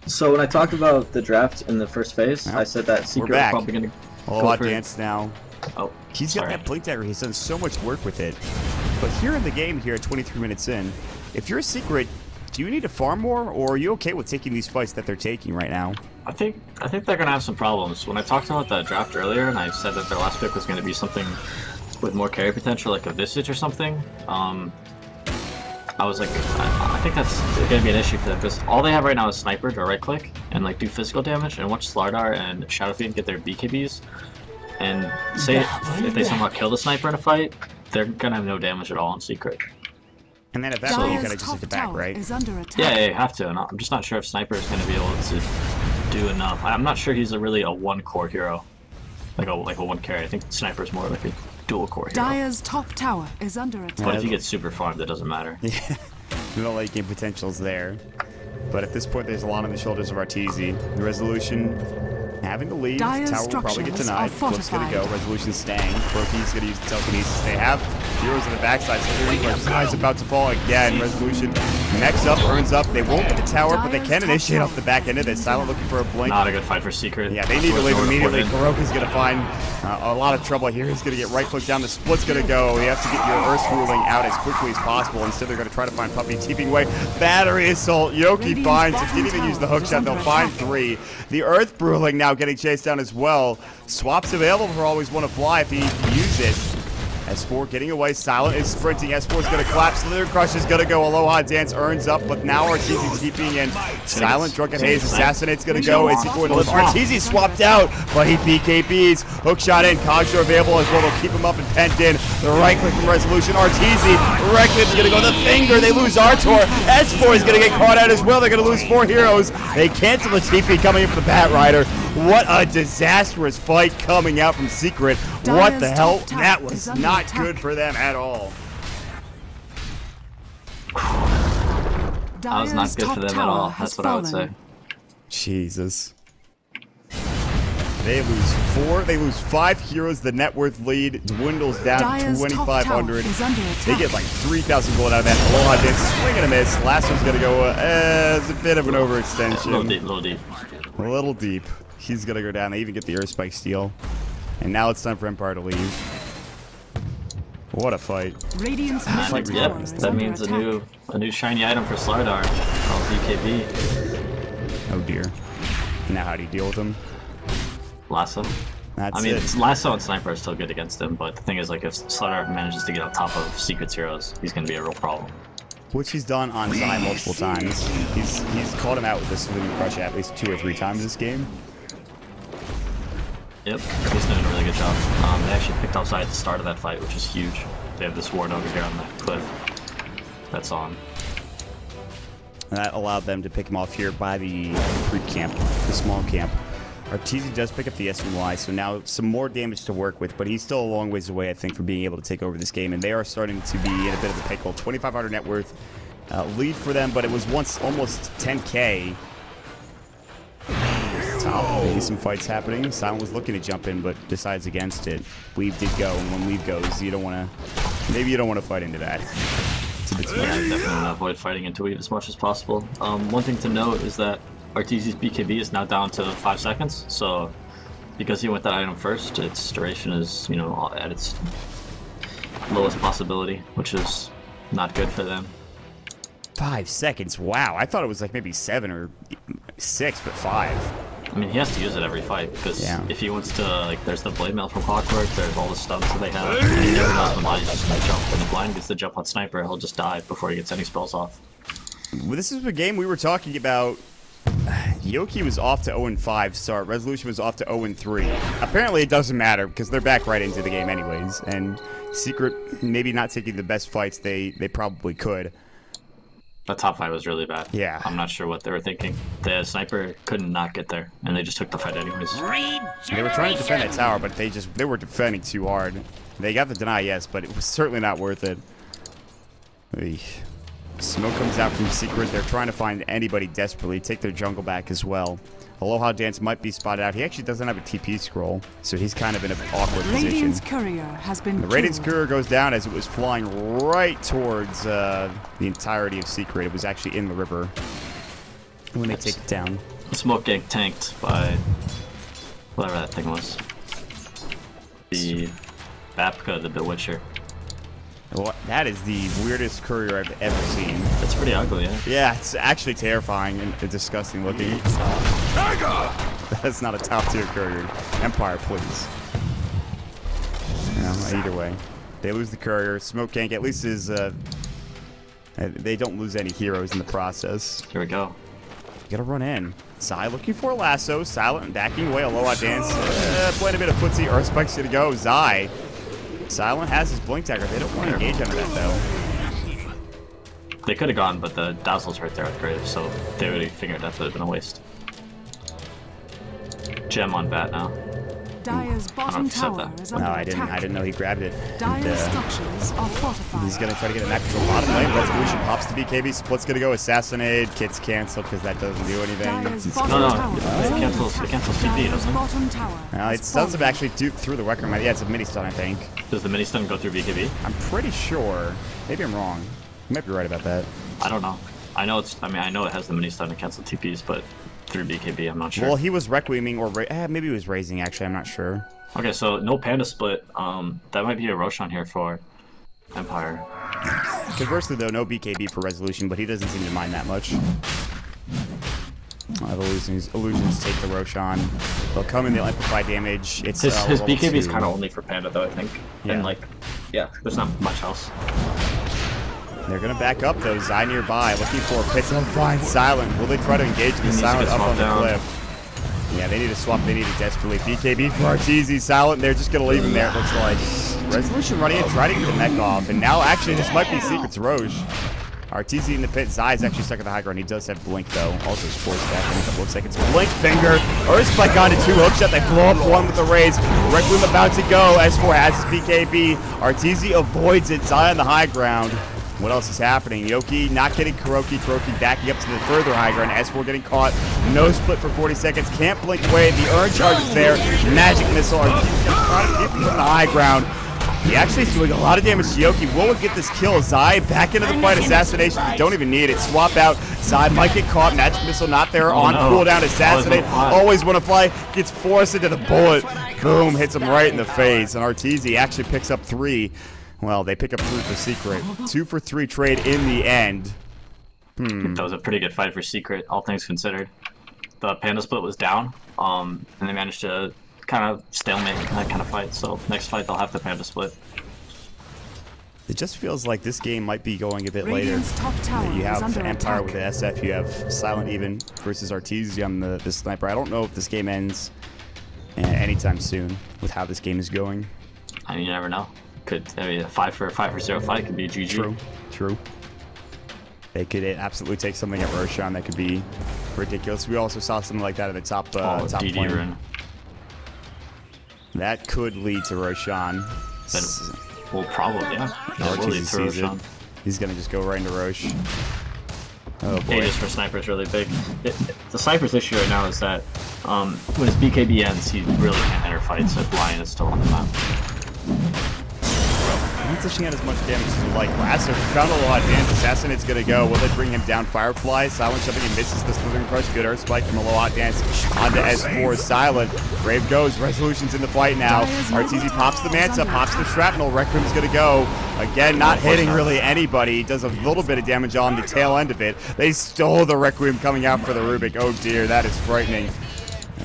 So when I talked about the draft in the first phase, I said that Secret was probably going to Alohadance now. Oh, he's got that blink dagger. He's done so much work with it. But here in the game, here at 23 minutes in, if you're a Secret, do you need to farm more, or are you okay with taking these fights that they're taking right now? I think they're going to have some problems. When I talked about the draft earlier, and I said that their last pick was going to be something with more carry potential, like a Visage or something. I was like, I think that's going to be an issue for them, because all they have right now is Sniper to right-click and like do physical damage, and watch Slardar and Shadowfiend get their BKBs, and say if they somehow kill the Sniper in a fight, they're going to have no damage at all in Secret. And then at that point, you kind of just hit the back, right? Yeah, you have to, and I'm just not sure if Sniper is going to be able to do enough. I'm not sure he's really a one-core hero, like a one-carry. I think Sniper's more like a dual core hero. Dire's top tower is under attack. But if you get super farmed, that doesn't matter. Yeah, no late game potential's there. But at this point, there's a lot on the shoulders of Arteezy. The Resolution having to leave. Tower will probably get denied. Flip's going to go. Resolution staying. Kuroky's going to use the telekinesis. They have heroes on the backside. Zai's about to fall again. Resolution next up, earns up. They won't get the tower, but they can initiate off the back end of this. Silent looking for a blink. Not a good fight for Secret. Yeah, they need to leave immediately. Kuroky's going to find a lot of trouble here. He's going to get right click down. The split's going to go. You have to get your Earth ruling out as quickly as possible. Instead, they're going to try to find Puppey. TPing away. Battery assault. Yoki finds it. Didn't even use the hookshot. They'll find three. The Earth ruling now getting chased down as well. Swap's available for AlwaysWannaFly if he uses it. S4 getting away, Silent is sprinting, S4 is going to collapse, Slither Crush is going to go, Alohadance earns up, but now Arteezy's TPing in. Silent, Drunken Haze, Assassinate's going to go, AC4 to lift. Arteezy swapped out, but he PKBs. Hookshot in, Cogshaw available as well, they'll keep him up and pent in. The right click from Resolution, Arteezy, Reckless is going to go the finger, they lose Artor. S4 is going to get caught out as well, they're going to lose four heroes. They cancel the TP coming in for the Batrider. What a disastrous fight coming out from Secret. What the hell? That was not good for them at all. That was not good for them at all. That's what I would say. Jesus. They lose four. They lose five heroes. The net worth lead dwindles down to 2,500. They get like 3,000 gold out of that. Alohadance swing and a miss. Last one's going to go as a bit of an overextension. A little deep, a little deep. A little deep. He's going to go down. They even get the Earth Spike steal. And now it's time for Empire to leave. What a fight. Yep, that means a new shiny item for Slardar called BKB. Oh dear. Now how do you deal with him? Lasso. That's I mean, Lasso and Sniper are still good against him, but the thing is, like, if Slardar manages to get on top of Secret's heroes, he's going to be a real problem. Which he's done on Zai multiple times. He's called him out with this Slither Crush at least 2 or 3 times this game. Yep, he's doing a really good job. They actually picked up Zai at the start of that fight, which is huge. They have this ward over here on the cliff. That's on. That allowed them to pick him off here by the creep camp, the small camp. Arteezy does pick up the SMY, so now some more damage to work with, but he's still a long ways away, I think, from being able to take over this game, and they are starting to be in a bit of a pickle. 2,500 net worth lead for them, but it was once almost 10K. There's some fights happening. Silent was looking to jump in, but decides against it. Weave did go, and when Weave goes, you don't want to... Maybe you don't want to fight into that. Yeah, definitely want to avoid fighting into Weave as much as possible. One thing to note is that Arteezy's BKB is now down to 5 seconds, so because he went that item first, its duration is, you know, at its lowest possibility, which is not good for them. 5 seconds, wow. I thought it was like maybe 7 or 6, but 5. I mean, he has to use it every fight, because if he wants to, like, there's the blade mail from Clockwork, there's all the stuns that they have, and he never knows when Body gets to jump. When the blind gets to jump on Sniper, he'll just die before he gets any spells off. Well, this is the game we were talking about. Yoki was off to 0-5 start. Resolution was off to 0-3. Apparently it doesn't matter because they're back right into the game anyways. And Secret maybe not taking the best fights they probably could. That top fight was really bad. Yeah. I'm not sure what they were thinking. The Sniper couldn't not get there, and they just took the fight anyways. They were trying to defend that tower, but they were defending too hard. They got the deny, yes, but it was certainly not worth it. Eesh. Smoke comes out from Secret. They're trying to find anybody desperately. Take their jungle back as well. Alohadance might be spotted out. He actually doesn't have a TP scroll, so he's kind of in an awkward position. The Radiant's Courier goes down as it was flying right towards the entirety of Secret. It was actually in the river when they take it down. Smoke getting tanked by whatever that thing was. The Vapka, the Bewitcher. Well, that is the weirdest courier I've ever seen. It's pretty ugly, yeah. Yeah, it's actually terrifying and disgusting looking. That's not a top tier courier. Empire, please. No, either way. They lose the courier. Smoke gank at least is... they don't lose any heroes in the process. Here we go. Gotta run in. Zai looking for a lasso. Silent backing away. Alohadance. Playing a bit of footsie. Earthspike's gonna go. Zai. Silent has his blink dagger. They don't want to engage under that, though. They could have gone, but the Dazzle's right there at Grave, so they would have figured that would have been a waste. Gem on Bat now. Dyer's bottom tower is under attack. I didn't know he grabbed it. Dyer's structures are fortified. He's gonna try to get an actual bottom lane. Resolution pops to BKB. Split's gonna go assassinate. Kit's canceled because that doesn't do anything. It cancels TP, doesn't it? No, it does have actually duped through the Wecker. Yeah, it's a mini stun, I think. Does the mini stun go through BKB? I'm pretty sure. Maybe I'm wrong. You might be right about that. I don't know. I know it's. I mean, I know it has the mini stun to cancel TPs, but through BKB, I'm not sure. Well, he was requieming or maybe he was raising. Actually, I'm not sure. Okay, so no panda split. That might be a Roshan here for Empire. Conversely, though, no BKB for Resolution, but he doesn't seem to mind that much. I have illusions take the Roshan. They'll come in, they'll amplify damage. It's his BKB is kind of only for panda, though, I think. Yeah. And like, yeah, there's not much else. They're gonna back up though, Zai nearby, looking for Pits on Flying Silent. Will they try to engage the Silent up on the cliff? Yeah, they need to swap, they need to desperately. BKB for Arteezy, Silent, they're just gonna leave him there, it looks like. Resolution running in, trying to get the mech off, and now actually this might be Secret's Roche. Arteezy in the pit, Zai's actually stuck at the high ground. He does have Blink though, also sports back, it looks like it's Blink Finger. Earthspike onto two, hookshot, they blow up one with the raise. Requiem about to go, S4 has his BKB. Arteezy avoids it, Zai on the high ground. What else is happening? Yoki not getting Kuroky. Kuroky backing up to the further high ground. S4 getting caught. No split for 40 seconds. Can't blink away. The urn charge is there. Magic missile. Arteezy trying to get from the high ground. He actually is doing a lot of damage to Yoki. Will it get this kill? Zai back into the fight. Assassination. You don't even need it. Swap out. Zai might get caught. Magic missile not there. On cooldown. Assassinate. AlwaysWannaFly gets forced into the bullet. Boom. Hits him right in the face. And Arteezy actually picks up three. Well, they pick up 3 for Secret. 2 for 3 trade in the end. That was a pretty good fight for Secret, all things considered. The panda split was down, and they managed to kind of stalemate that kind of fight. So next fight they'll have the panda split. It just feels like this game might be going a bit later. You have Empire with the SF, you have Silent even versus Arteezy on the sniper. I don't know if this game ends anytime soon with how this game is going. I mean, you never know. I mean, a 5 for 0 fight could be a GG. True, true. They could absolutely take something at Roshan that could be ridiculous. We also saw something like that at the top, top DD run. That could lead to Roshan. Well, probably, yeah. Roshan. He's going to just go right into Rosh. Oh, boy. Aegis for Sniper is really big. The Sniper's issue right now is that when his BKB ends, he really can't enter fights if Lion is still on the map. Not dishing out as much damage as you like. Lasso found a lot of damage. Assassinate's gonna go. Will they bring him down? Firefly. Silent shoving and misses the Slithering Crush. Good Earth Spike from Alohadance onto S4. Silent. Brave goes. Resolution's in the fight now. Arteezy pops the Manta, pops the Shrapnel. Requiem's gonna go. Again, not hitting really anybody. Does a little bit of damage on the tail end of it. They stole the Requiem coming out for the Rubik. Oh dear, that is frightening.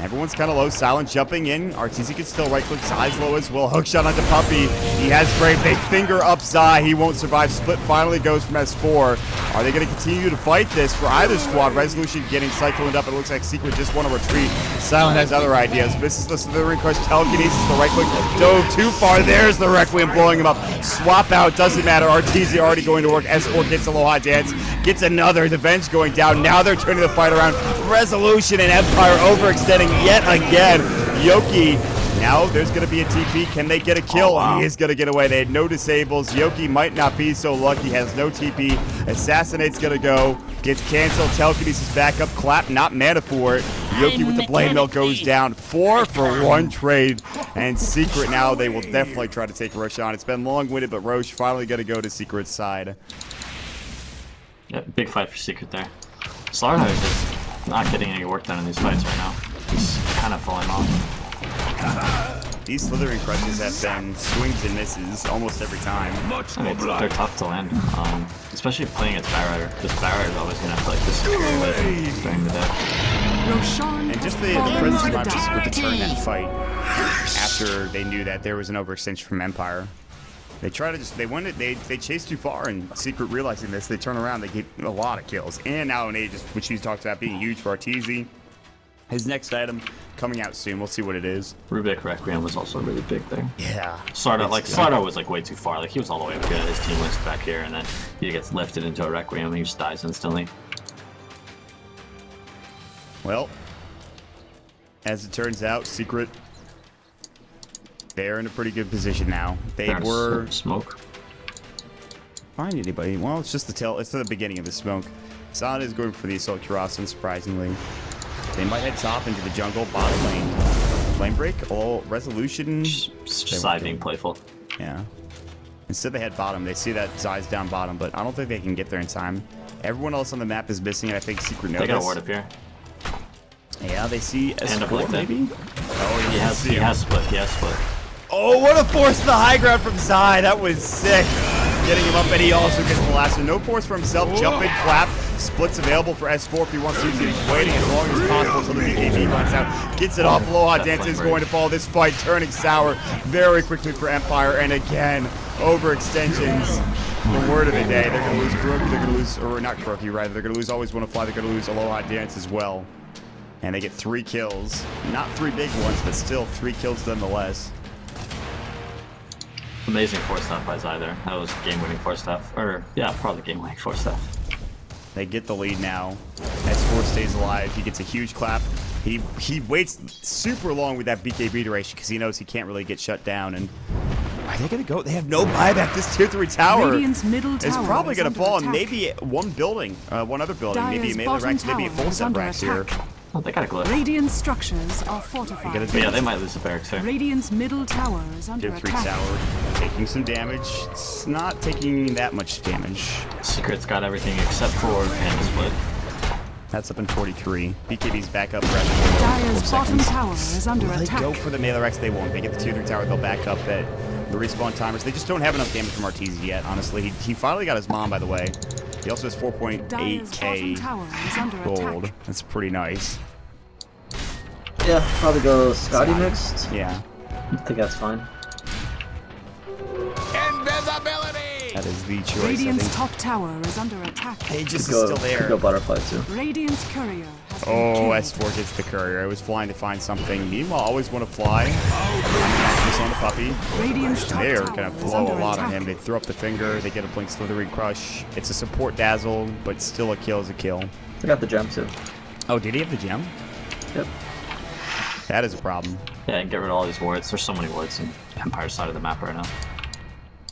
Everyone's kind of low. Silent jumping in. Arteezy can still right-click. Zai's low as well. Hookshot onto Puppey. He has Brave. They finger up Zai. He won't survive. Split finally goes from S4. Are they going to continue to fight this for either squad? Resolution getting cycled up. It looks like Secret just want to retreat. Silent has other ideas. Misses the Slithering Crush. Telekinesis. The right-click dove too far. There's the Requiem blowing him up. Swap out. Doesn't matter. Arteezy already going to work. S4 gets Alohadance. Gets another. The Venge going down. Now they're turning the fight around. Resolution and Empire overextending yet again. Yoki, now there's going to be a TP. Can they get a kill? Oh, wow. He is going to get away. They had no disables. Yoki might not be so lucky. Has no TP. Assassinate's going to go. Gets canceled. Telekinesis back up. Clap, not mana for it. Yoki with the blade mill goes down. 4 for 1 trade. And Secret now, they will definitely try to take Roche on. It's been long-winded, but Roche finally going to go to Secret's side. Yeah, big fight for Secret there. Slaughterhouse is not getting any work done in these fights right now. Kind of falling off. These Slithering Crushes have been swings and misses almost every time. I mean, they're tough to land, especially playing against Byrider. This Byrider is always gonna have to like this during the day. And just the presence of Secret to turn that fight after they knew that there was an overextension from Empire. They try to just they chase too far, and Secret realizing this, they turn around, they get a lot of kills, and now in Aegis, which you talked about being huge for Arteezy. His next item coming out soon. We'll see what it is. Rubik Requiem was also a really big thing. Yeah. Sardo was like way too far. Like he was all the way up good. His team was back here, and then he gets lifted into a Requiem and he just dies instantly. Well, as it turns out, Secret They're in a pretty good position now. They were smoke. Find anybody? Well, it's just the tail. It's the beginning of the smoke. Solid is going for the assault Kurasan, surprisingly. They might head top into the jungle, bottom lane. Flame break, all resolution. Zai being playful. Yeah. Instead they head bottom. They see that Zai's down bottom, but I don't think they can get there in time. Everyone else on the map is missing, and I think Secret knows. They got a ward up here. Yeah, they see S4 like maybe? Oh, he has split. Oh, what a force to the high ground from Zai. That was sick. Getting him up, and he also gets the last. So no force for himself. Whoa. Jump in, clap. Split's available for S4 if he wants to. He's waiting as long as possible until the BKB runs out. Gets it off. Alohadance is going to follow this fight, turning sour very quickly for Empire. And again, overextensions. The word of the day. They're going to lose Kuroky. They're going to lose, or not Kuroky, rather. They're going to lose AlwaysWannaFly. They're going to lose Alohadance as well. And they get 3 kills. Not 3 big ones, but still 3 kills nonetheless. Amazing 4-stuff by Zai there. That was game-winning 4-stuff. Or, yeah, probably game-winning 4-stuff. They get the lead now. S4 stays alive. He gets a huge clap. He waits super long with that BKB duration because he knows he can't really get shut down. And are they going to go? They have no buyback. This tier 3 tower is probably going to fall in maybe one building, one other building. Dyer's maybe a melee ranks, maybe a full set ranks here. Oh, they got a glitch. Radiant structures are fortified. Yeah, they might lose the barracks here. Radiant's middle tower is under attack. Tier 3 tower taking some damage. It's not taking that much damage. Secret's got everything except for Panda Split. That's up in 43. BKB's back up. Dyer's bottom tower is under attack. They go for the melee racks. They won't. They get the tier 3 tower. They'll back up at the respawn timers. They just don't have enough damage from Arteezy yet, honestly. He finally got his mom, by the way. He also has 4.8k gold. That's pretty nice. Yeah, probably go Scotty next. Yeah. I think that's fine. Invisibility! That is the choice. Radiant's top tower is under attack. Aegis is still there. Go butterfly too. Radiant's courier has S4 gets the courier. I was flying to find something. Meanwhile, I always want to fly. On the Puppey. Radiant's they're gonna blow a lot on him. They throw up the finger, they get a blink slithering crush. It's a support dazzle, but still a kill is a kill. They got the gem too. Oh, did he have the gem? Yep. That is a problem. Yeah, and get rid of all these wards. There's so many wards in Empire's side of the map right now.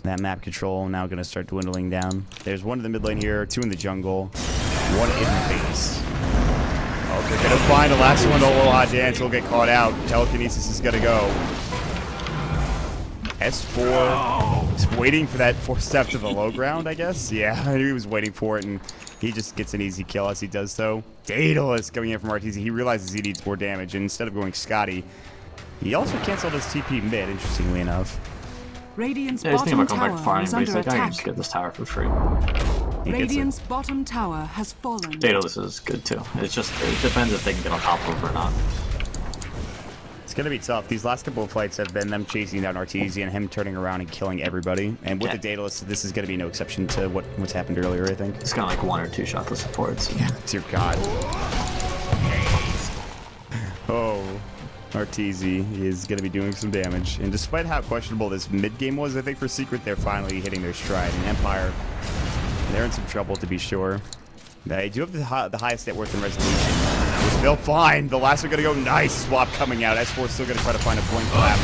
That map control now gonna start dwindling down. There's one in the mid lane here, 2 in the jungle, 1 in the base. Oh, they're gonna find the last one. Alohadance will get caught out. Telekinesis is gonna go. S4 is waiting for that 4-step to the low ground, I guess. Yeah, he was waiting for it, and he just gets an easy kill as he does so. Daedalus coming in from Arteezy. He realizes he needs more damage, and instead of going Scotty, he also canceled his TP mid, interestingly enough. Radiant's bottom tower is under attack. I can just get this tower for free. Radiant's bottom tower has fallen. Daedalus is good, too. It's just, it depends if they can get on top of it or not. It's going to be tough. These last couple of fights have been them chasing down Arteezy and him turning around and killing everybody. And with the Daedalus, this is going to be no exception to what's happened earlier, I think. It's kind of like 1 or 2 shotless supports. Yeah, dear God. Oh, Arteezy is going to be doing some damage. And despite how questionable this mid-game was, I think for Secret, they're finally hitting their stride. And Empire, they're in some trouble, to be sure. They do have the highest net worth in resolution. They'll find. The last are going to go. Nice swap coming out. S4 still going to try to find a blink clap.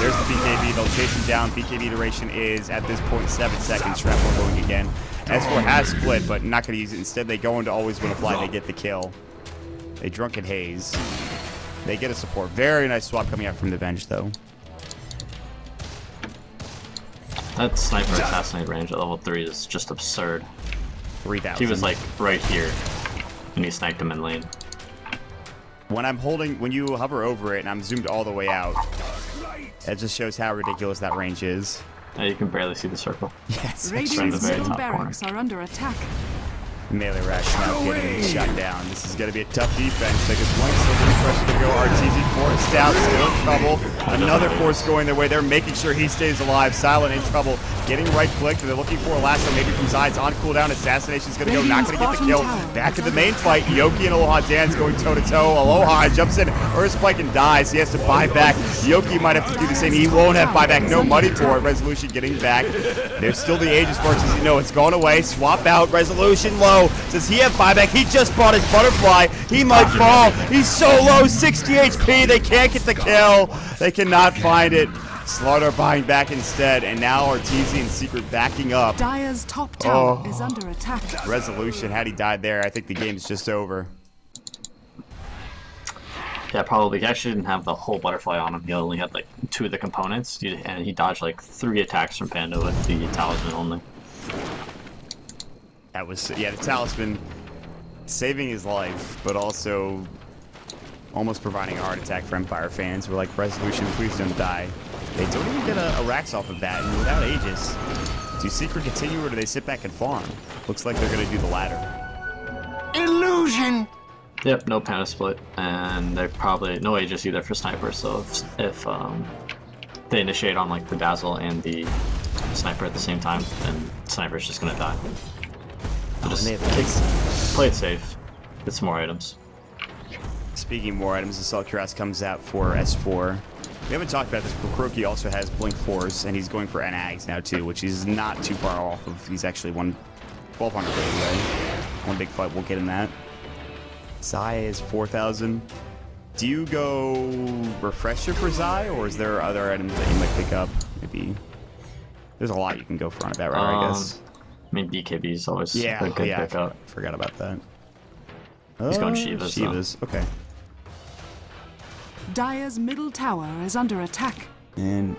There's the BKB. They'll chase him down. BKB duration is, at this point, 7 seconds. Shrapnel going again. S4 has split, but not going to use it. Instead, they go into AlwaysWannaFly. They get the kill. They drunken haze. They get a support. Very nice swap coming out from the bench, though. That sniper assassinate range at level 3 is just absurd. 3,000. He was, like, right here, and he sniped him in lane. When you hover over it and I'm zoomed all the way out, that just shows how ridiculous that range is. Yeah, you can barely see the circle. Yes, Radiant's middle barracks are under attack. Melee Rack's now getting shut down. This is going to be a tough defense. They just want something fresh to go. Arteezy forced out, still in trouble. Another force going their way. They're making sure he stays alive. Silent in trouble. Getting right-clicked. They're looking for a lasso, maybe from Zai's on cooldown. Assassination's going to go. Not going to get the kill. Back in the main fight. Yoki and Alohadance going toe-to-toe. Aloha jumps in. Earthspike and dies. He has to buy back. Yoki might have to do the same. He won't have buyback. No money for it. Resolution getting back. There's still the Aegis Sparks, as you know. It's gone away. Swap out. Resolution low. Does he have buyback? He just bought his butterfly. He might fall. He's so low. 60 HP. They can't get the kill. They cannot find it. Slaughter buying back instead, and now Arteezy and Secret backing up. Dire's top tower is under attack. Resolution, had he died there, I think the game's just over. Yeah, probably. He actually didn't have the whole butterfly on him. He only had like two of the components, and he dodged like 3 attacks from Panda with the talisman only. That was, yeah, the talisman saving his life, but also almost providing a heart attack for Empire fans. We're like, Resolution, please don't die. They don't even get a Rax off of that, and without Aegis. Do Secret continue, or do they sit back and farm? Looks like they're going to do the latter. Illusion! Yep, no Panda split, and they're probably no Aegis either for Sniper, so if they initiate on like the Dazzle and the Sniper at the same time, then Sniper's just going to die. So just play it safe, get some more items. Speaking of more items, the Assault Cuirass comes out for S4. We haven't talked about this, but Kuroky also has Blink Force, and he's going for NAGs now too, which is not too far off of. He's actually 1,200 away. One big fight will get him that. Zai is 4,000. Do you go Refresher for Zai, or is there other items that you might pick up? Maybe there's a lot you can go for on that route, I guess. I mean, BKB is always a good pick up. Forgot about that. He's going Shiva's. Shiva's, okay. Dire's middle tower is under attack. And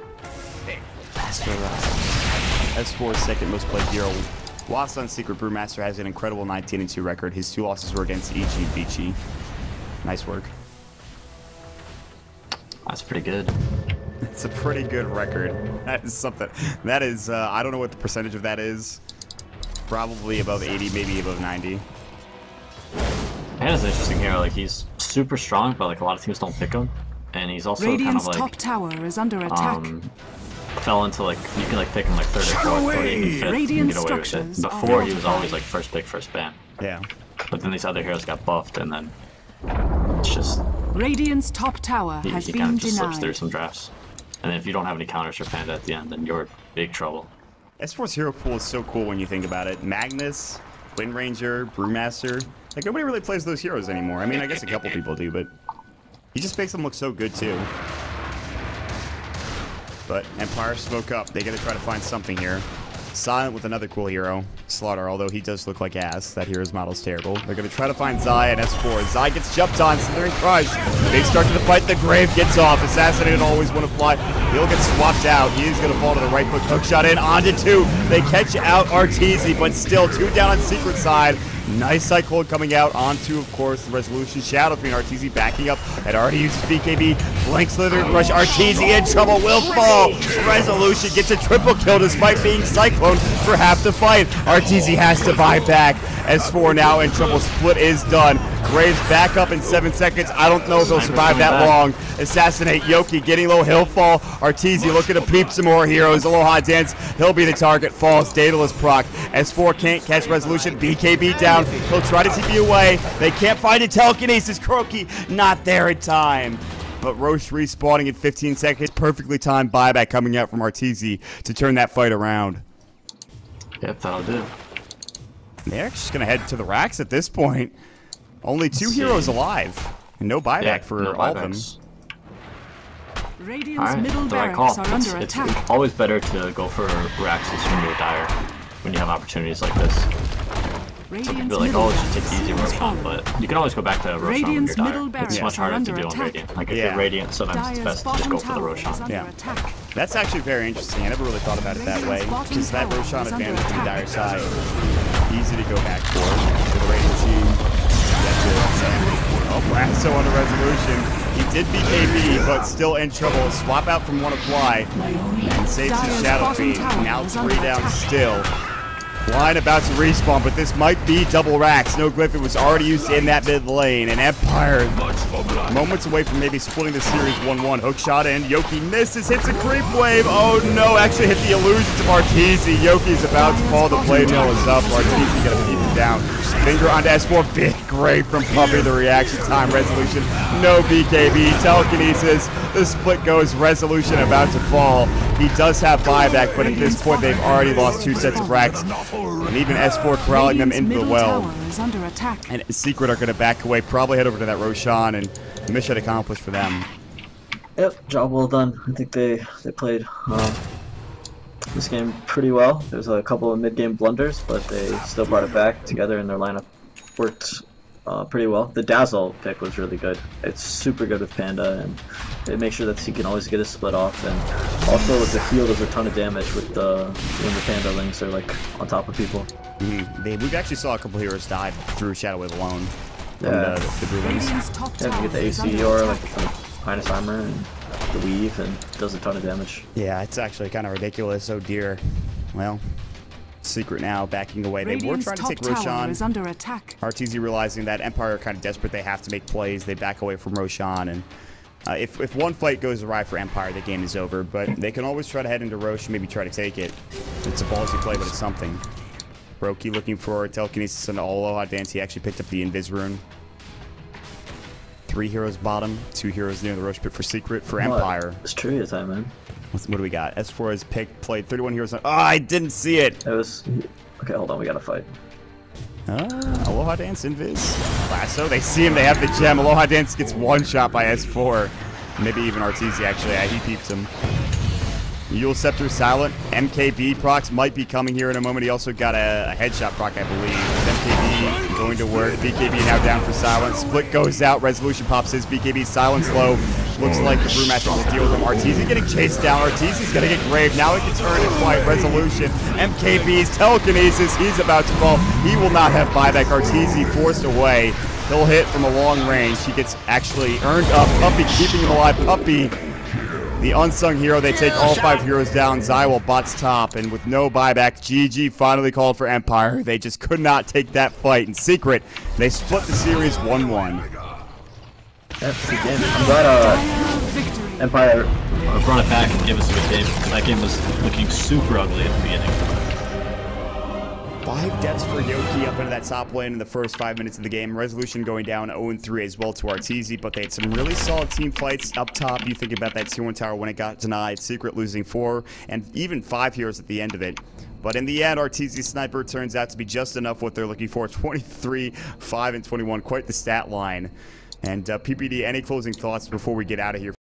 S4's second most played hero. Whilst on Secret, Brewmaster has an incredible 19-2 record. His 2 losses were against EG and Vici. Nice work. That's pretty good. That's a pretty good record. That is something. That is, I don't know what the percentage of that is. Probably above 80, maybe above 90. Panda's an interesting hero. Like, he's super strong, but like a lot of teams don't pick him. And he's also Radiant's kind of like top tower is under attack. Fell into like you can like pick him like third or fourth, or even fifth, and get away with it. Before he was always like first pick, first ban. Yeah. But then these other heroes got buffed, and then it's just Radiant's top tower has been denied. He kind of just slips through some drafts. And then if you don't have any counters for Panda at the end, then you're in big trouble. S4's hero pool is so cool when you think about it. Magnus, Wind Ranger, Brewmaster. Like, nobody really plays those heroes anymore. I mean, I guess a couple people do, but he just makes them look so good, too. But Empire smoke up. They got to try to find something here. Silent with another cool hero. Slaughter, although he does look like ass. That hero's model's terrible. They're going to try to find Zai and S4. Zai gets jumped on, Slithering Prize. They start to the fight. The Grave gets off. Assassinated AlwaysWannaFly. He'll get swapped out. He's going to fall to the right foot. Hook shot in. On to 2. They catch out Arteezy, but still 2 down on Secret side. Nice cycle coming out onto, of course, the Resolution. Shadow Fiend, Arteezy backing up. Had already used BKB. Blank Slither Rush. Arteezy in trouble. Will fall. Resolution gets a triple kill despite being cycloned for half the fight. Arteezy has to buy back. S4 now in trouble. Split is done. Graves back up in 7 seconds. I don't know if he'll survive that long. Assassinate Yoki, getting low. He'll fall. Arteezy looking to peep some more heroes. Alohadance, he'll be the target. Falls. Daedalus proc. S4 can't catch Resolution. BKB down. He'll try to TP away. They can't find a telekinesis. Kuroky not there in time. But Roche respawning in 15 seconds. Perfectly timed buyback coming out from Arteezy to turn that fight around. Yep, that'll do. They're just going to head to the racks at this point. Only 2 heroes alive. And no buyback for all of them. Alright, that's what I call it. It's always better to go for racks when you're dire. When you have opportunities like this. Some people are like, oh, just take the easy Roshan, but you can always go back to Roshan when you're dire. It's much harder to deal with Radiant. Like, if you're Radiant, sometimes it's best to just go for the Roshan. Yeah. That's actually very interesting. I never really thought about it that way. Because that Roshan advantage from the dire side, easy to go back for. The Radiant team, that's it. Oh, Brasso on the Resolution. He did BKB, but still in trouble. Swap out from WannaFly, and saves his Shadow Fiend. Now 3 down still. Line about to respawn, but this might be double racks. No Glyph, it was already used in that mid lane. And Empire moments away from maybe splitting the series 1-1. Hook shot in. Yoki misses, hits a creep wave. Oh no, actually hit the illusions of Arteezy. Yoki's about to fall. The play mill is up. Arteezy got to keep him down. Finger onto S4. Big grave from Puppey. The reaction time. Resolution. No BKB. Telekinesis. The split goes. Resolution about to fall. He does have buyback, but at this point they've already lost 2 sets of racks. And even S4 corralling them into the well. And Secret are going to back away, probably head over to that Roshan, and mission accomplished for them. Yep, job well done. I think they played this game pretty well. There's a couple of mid-game blunders, but they still brought it back together, and their lineup worked pretty well. The Dazzle pick was really good. It's super good with Panda, and they make sure that he can always get a split off, and also with the heal does a ton of damage with the, when the Panda links are like on top of people. Mm-hmm. We actually saw a couple heroes die through Shadow Wave alone. Yeah, the Bruins. Yeah, you get the AC or like minus armor and the weave, and it does a ton of damage. Yeah, it's actually kind of ridiculous. Oh dear. Well, Secret now backing away. They were trying to take Roshan. Is under attack. Arteezy realizing that Empire are kind of desperate. They have to make plays. They back away from Roshan, and if one fight goes awry for Empire, the game is over. But they can always try to head into Roche and maybe try to take it. It's a ballsy play, but it's something. Kuroky looking for telekinesis on Alohadance. He actually picked up the Invis rune. 3 heroes bottom, 2 heroes near the Roche pit for Secret, for Empire. It's true this time, man. What do we got? S4 has played 31 heroes on... Oh, I didn't see it! It was... Okay, hold on, we gotta fight. Alohadance, Invis. Lasso, they see him, they have the gem. Alohadance gets one shot by S4. Maybe even Arteezy, actually. Yeah, he peeped him. Yule Scepter, Silent. MKB procs might be coming here in a moment. He also got a headshot proc, I believe. MKB going to work. BKB now down for Silent. Split goes out. Resolution pops his. BKB Silent's low. Looks like the Brewmaster will deal with him. Arteezy getting chased down. Arteezy's going to get graved. Now he can turn and fight. Resolution. MKB's telekinesis. He's about to fall. He will not have buyback. Arteezy forced away. He'll hit from a long range. He gets actually earned up. Puppey keeping him alive. Puppey, the unsung hero, they take all 5 heroes down. Zai will bots top, and with no buyback, GG finally called for Empire. They just could not take that fight. In Secret, they split the series 1-1. That's the game. I'm glad Empire brought it back and gave us a good game. That game was looking super ugly at the beginning. 5 deaths for Yoki up into that top lane in the first 5 minutes of the game. Resolution going down 0-3 as well to Arteezy, but they had some really solid team fights up top. You think about that T1 tower when it got denied. Secret losing 4 and even 5 heroes at the end of it. But in the end, Arteezy's sniper turns out to be just enough what they're looking for. 23, 5, and 21. Quite the stat line. And PPD, any closing thoughts before we get out of here?